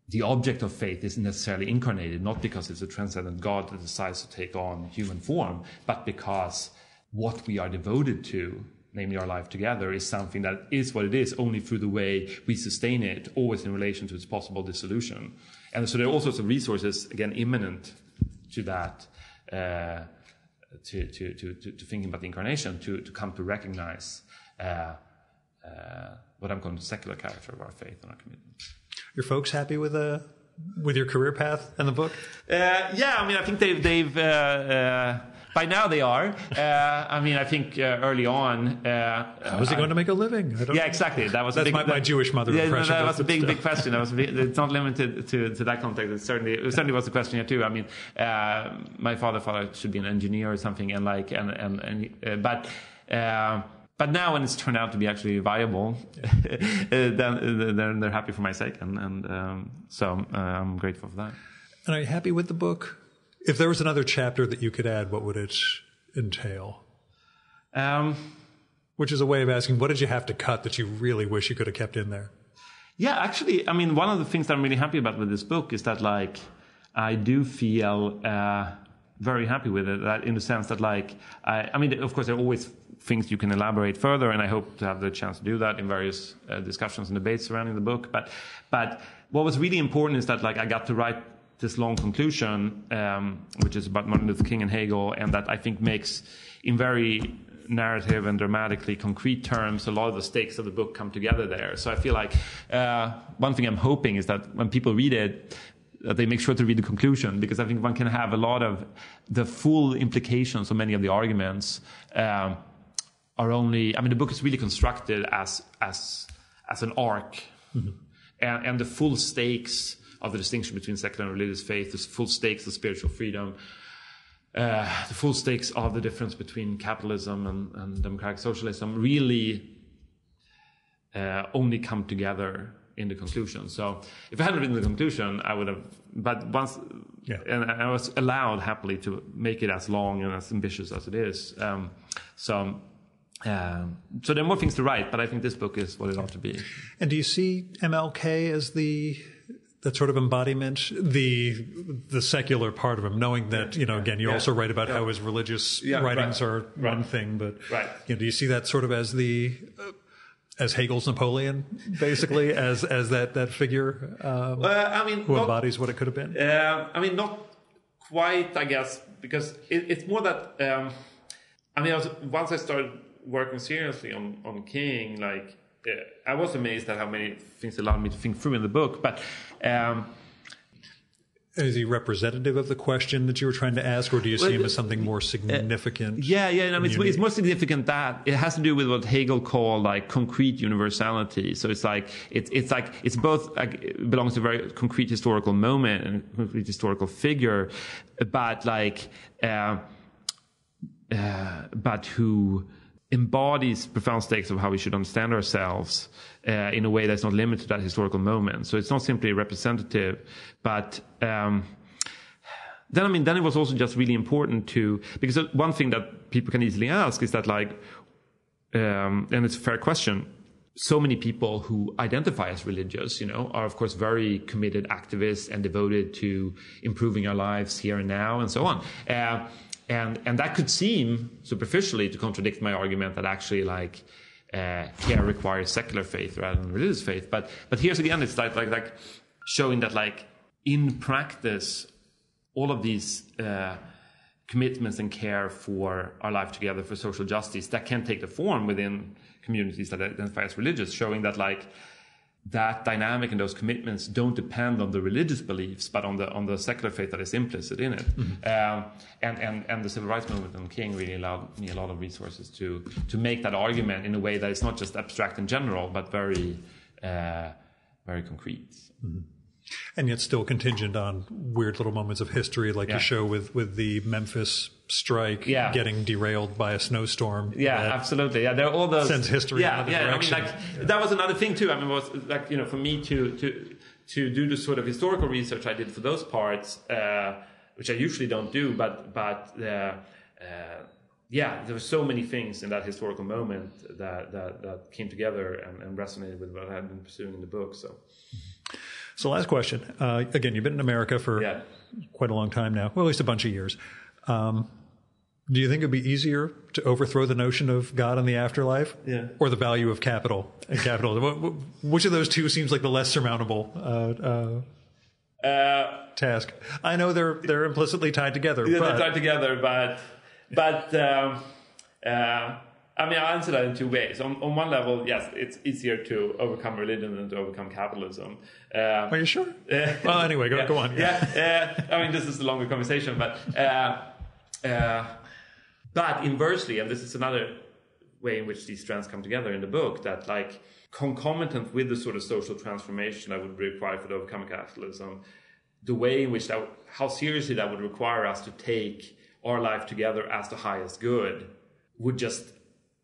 the object of faith isn't necessarily incarnated, not because it's a transcendent God that decides to take on human form, but because what we are devoted to, namely our life together, is something that is what it is only through the way we sustain it, always in relation to its possible dissolution. And so there are all sorts of resources, again, imminent to that, to thinking about the incarnation, to come to recognize what I'm calling the secular character of our faith and our commitment. Your folks happy with your career path and the book? Yeah, I mean, I think they've by now they are. I mean, I think early on... how was he going to make a living? Exactly. That's my Jewish mother impression. That was a big question. It's not limited to that context. It certainly was a question here too. I mean, my father thought I should be an engineer or something, but now when it's turned out to be actually viable, then they're happy for my sake, and so I'm grateful for that. And are you happy with the book? If there was another chapter that you could add, what would it entail? Which is a way of asking, what did you have to cut that you really wish you could have kept in there? Yeah, actually, I mean, one of the things that I'm really happy about with this book is that, like, I do feel very happy with it, that in the sense that, like, I mean, of course, there are always things you can elaborate further, and I hope to have the chance to do that in various discussions and debates surrounding the book. But what was really important is that, like, I got to write this long conclusion, which is about Martin Luther King and Hegel, and that I think makes, in very narrative and dramatically concrete terms, a lot of the stakes of the book come together there. So I feel like one thing I'm hoping is that when people read it, that they make sure to read the conclusion, because I think one can have a lot of the full implications of many of the arguments are only, I mean, the book is really constructed as an arc, mm-hmm. and the full stakes of the distinction between secular and religious faith, the full stakes of spiritual freedom, the full stakes of the difference between capitalism and democratic socialism really only come together in the conclusion. So if I hadn't written the conclusion, I would have, but once, yeah. And I was allowed happily to make it as long and as ambitious as it is. So there are more things to write, but I think this book is what it ought to be. And do you see MLK as the sort of embodiment, the secular part of him, knowing that, you know, again, you also write about how his religious writings are one thing, but you know, do you see that sort of as the... as Hegel's Napoleon, basically, as that figure who embodies what it could have been? I mean, not quite, I guess, because it's more that... I mean, once I started working seriously on King, like, I was amazed at how many things allowed me to think through in the book, but... Is he representative of the question that you were trying to ask, or do you see him as something more significant? No, it's more significant that it has to do with what Hegel called like concrete universality. So it's like it's both like, it belongs to a very concrete historical moment and concrete historical figure, but who embodies profound stakes of how we should understand ourselves in a way that's not limited to that historical moment. So it's not simply representative, but then it was also just really important to, because one thing that people can easily ask is that, like, and it's a fair question, so many people who identify as religious, you know, are of course very committed activists and devoted to improving our lives here and now and so on. And that could seem superficially to contradict my argument that actually, like, care requires secular faith rather than religious faith. But here's again, it's like showing that, like, in practice, all of these commitments and care for our life together, for social justice, that can take the form within communities that identify as religious, showing that, like, that dynamic and those commitments don't depend on the religious beliefs, but on the secular faith that is implicit in it. Mm-hmm. And the civil rights movement and King really allowed me a lot of resources to make that argument in a way that is not just abstract and general, but very, very concrete. Mm-hmm. And yet still contingent on weird little moments of history, like you show with the Memphis strike getting derailed by a snowstorm. Yeah, absolutely. Yeah, there are all those... Sends history in another direction. I mean, like, that was another thing, too. I mean, it was, like, you know, for me to do the sort of historical research I did for those parts, which I usually don't do, but there were so many things in that historical moment that came together and resonated with what I had been pursuing in the book, so... So last question. Again, you've been in America for quite a long time now, well, at least a bunch of years. Do you think it would be easier to overthrow the notion of God and the afterlife or the value of capital and capitalism? Which of those two seems like the less surmountable task? I know they're implicitly tied together. Yeah, they're tied together, but I mean, I answer that in two ways. On one level, yes, it's easier to overcome religion than to overcome capitalism. Are you sure? Well, anyway, go on. Yeah. I mean, this is a longer conversation, but inversely, and this is another way in which these strands come together in the book, that, like, concomitant with the sort of social transformation that would be required for the overcoming capitalism, the way in which how seriously that would require us to take our life together as the highest good would just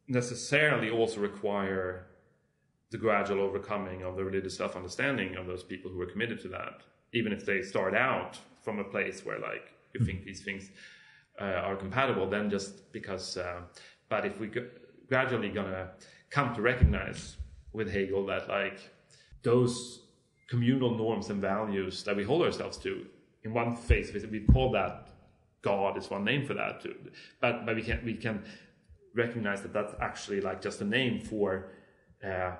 necessarily also require the gradual overcoming of the religious self-understanding of those people who are committed to that, even if they start out from a place where, like, you think these things are compatible, then just because... but if we're gradually going to come to recognize with Hegel that, like, those communal norms and values that we hold ourselves to, in one phase we call that God is one name for that, but we can recognize that that's actually like just a name for the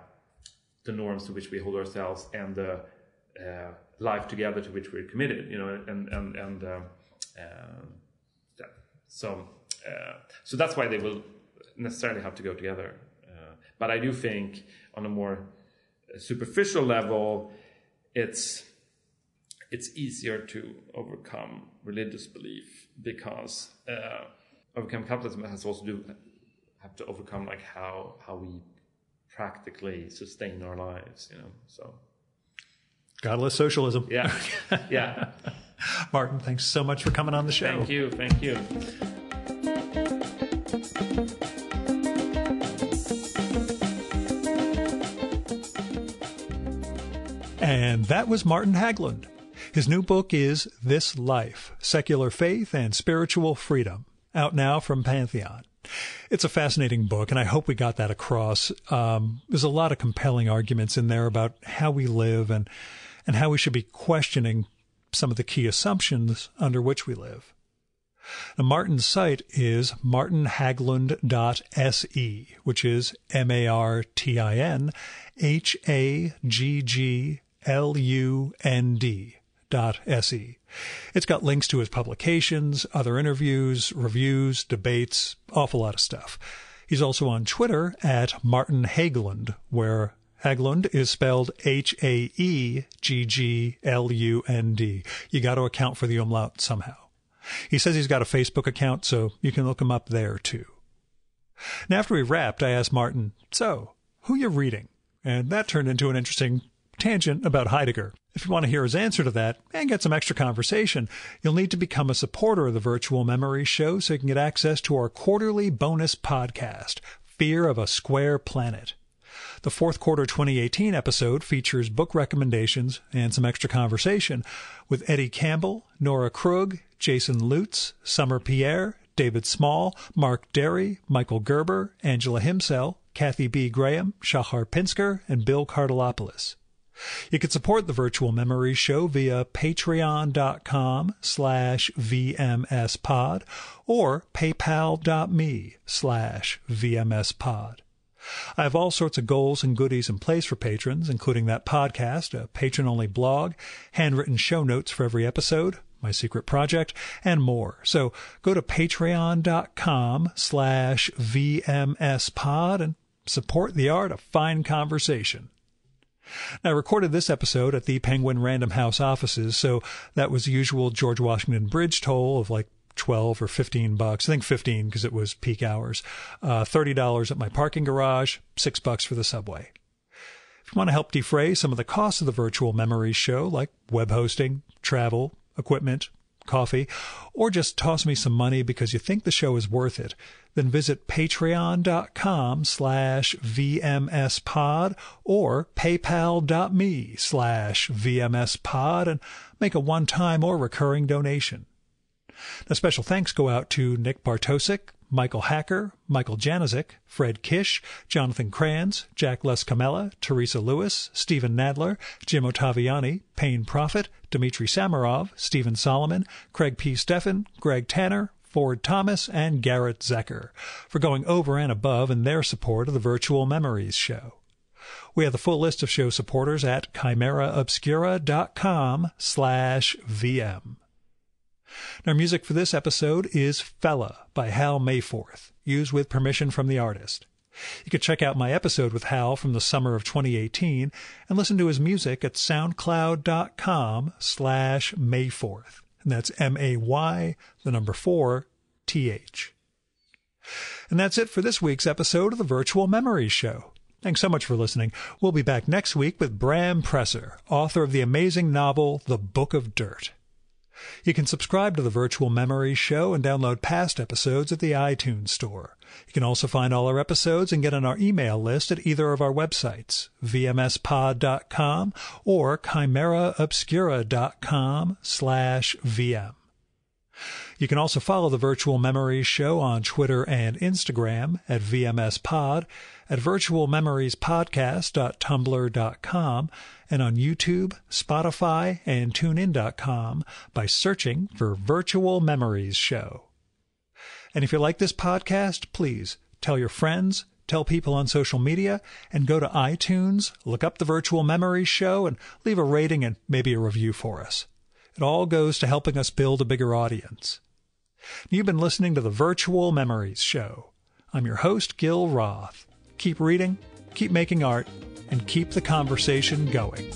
norms to which we hold ourselves and the life together to which we're committed, you know, so that's why they will necessarily have to go together. But I do think on a more superficial level, it's easier to overcome religious belief because overcome capitalism has also have to overcome like how we practically sustain our lives, you know. So godless socialism. Yeah, yeah. Martin, thanks so much for coming on the show. Thank you, thank you. And that was Martin Hägglund. His new book is This Life: Secular Faith and Spiritual Freedom, out now from Pantheon. It's a fascinating book, and I hope we got that across. There's a lot of compelling arguments in there about how we live and how we should be questioning some of the key assumptions under which we live. Now, Martin's site is martinhaglund.se, which is martinhaglund.se. It's got links to his publications, other interviews, reviews, debates, awful lot of stuff. He's also on Twitter at Martin Hägglund, where Hägglund is spelled H-A-E-G-G-L-U-N-D. You got to account for the umlaut somehow. He says he's got a Facebook account, so you can look him up there too. Now, after we wrapped, I asked Martin, so, who you reading? And that turned into an interesting tangent about Heidegger. If you want to hear his answer to that and get some extra conversation, you'll need to become a supporter of the Virtual Memory Show so you can get access to our quarterly bonus podcast, Fear of a Square Planet. The fourth quarter 2018 episode features book recommendations and some extra conversation with Eddie Campbell, Nora Krug, Jason Lutz, Summer Pierre, David Small, Mark Derry, Michael Gerber, Angela Himsell, Kathy B. Graham, Shahar Pinsker, and Bill Kartolopoulos. You can support the Virtual Memory Show via patreon.com/VMSpod or paypal.me/VMSpod. I have all sorts of goals and goodies in place for patrons, including that podcast, a patron-only blog, handwritten show notes for every episode, my secret project, and more. So go to patreon.com/VMSpod and support the art of fine conversation. I recorded this episode at the Penguin Random House offices, so that was the usual George Washington Bridge toll of like $12 or $15. I think 15 because it was peak hours. $30 at my parking garage, $6 for the subway. If you want to help defray some of the costs of the Virtual Memories Show, like web hosting, travel, equipment, coffee, or just toss me some money because you think the show is worth it, then visit patreon.com/VMSpod or paypal.me/VMSpod and make a one-time or recurring donation. Now, special thanks go out to Nick Bartosik, Michael Hacker, Michael Janicek, Fred Kish, Jonathan Kranz, Jack Lescamella, Teresa Lewis, Stephen Nadler, Jim Ottaviani, Payne Prophet, Dmitry Samarov, Stephen Solomon, Craig P. Steffen, Greg Tanner, Ford Thomas, and Garrett Zecker for going over and above in their support of the Virtual Memories Show. We have the full list of show supporters at chimeraobscura.com/VM. Our music for this episode is Fella by Hal Mayforth, used with permission from the artist. You can check out my episode with Hal from the summer of 2018 and listen to his music at soundcloud.com/Mayforth. And that's MAY4TH. And that's it for this week's episode of the Virtual Memories Show. Thanks so much for listening. We'll be back next week with Bram Presser, author of the amazing novel, The Book of Dirt. You can subscribe to the Virtual Memories Show and download past episodes at the iTunes Store. You can also find all our episodes and get on our email list at either of our websites, vmspod.com or chimeraobscura.com/VM. You can also follow the Virtual Memories Show on Twitter and Instagram at VMSPod, at virtualmemoriespodcast.tumblr.com, and on YouTube, Spotify, and TuneIn.com by searching for Virtual Memories Show. And if you like this podcast, please tell your friends, tell people on social media, and go to iTunes, look up the Virtual Memories Show, and leave a rating and maybe a review for us. It all goes to helping us build a bigger audience. You've been listening to the Virtual Memories Show. I'm your host, Gil Roth. Keep reading, keep making art, and keep the conversation going.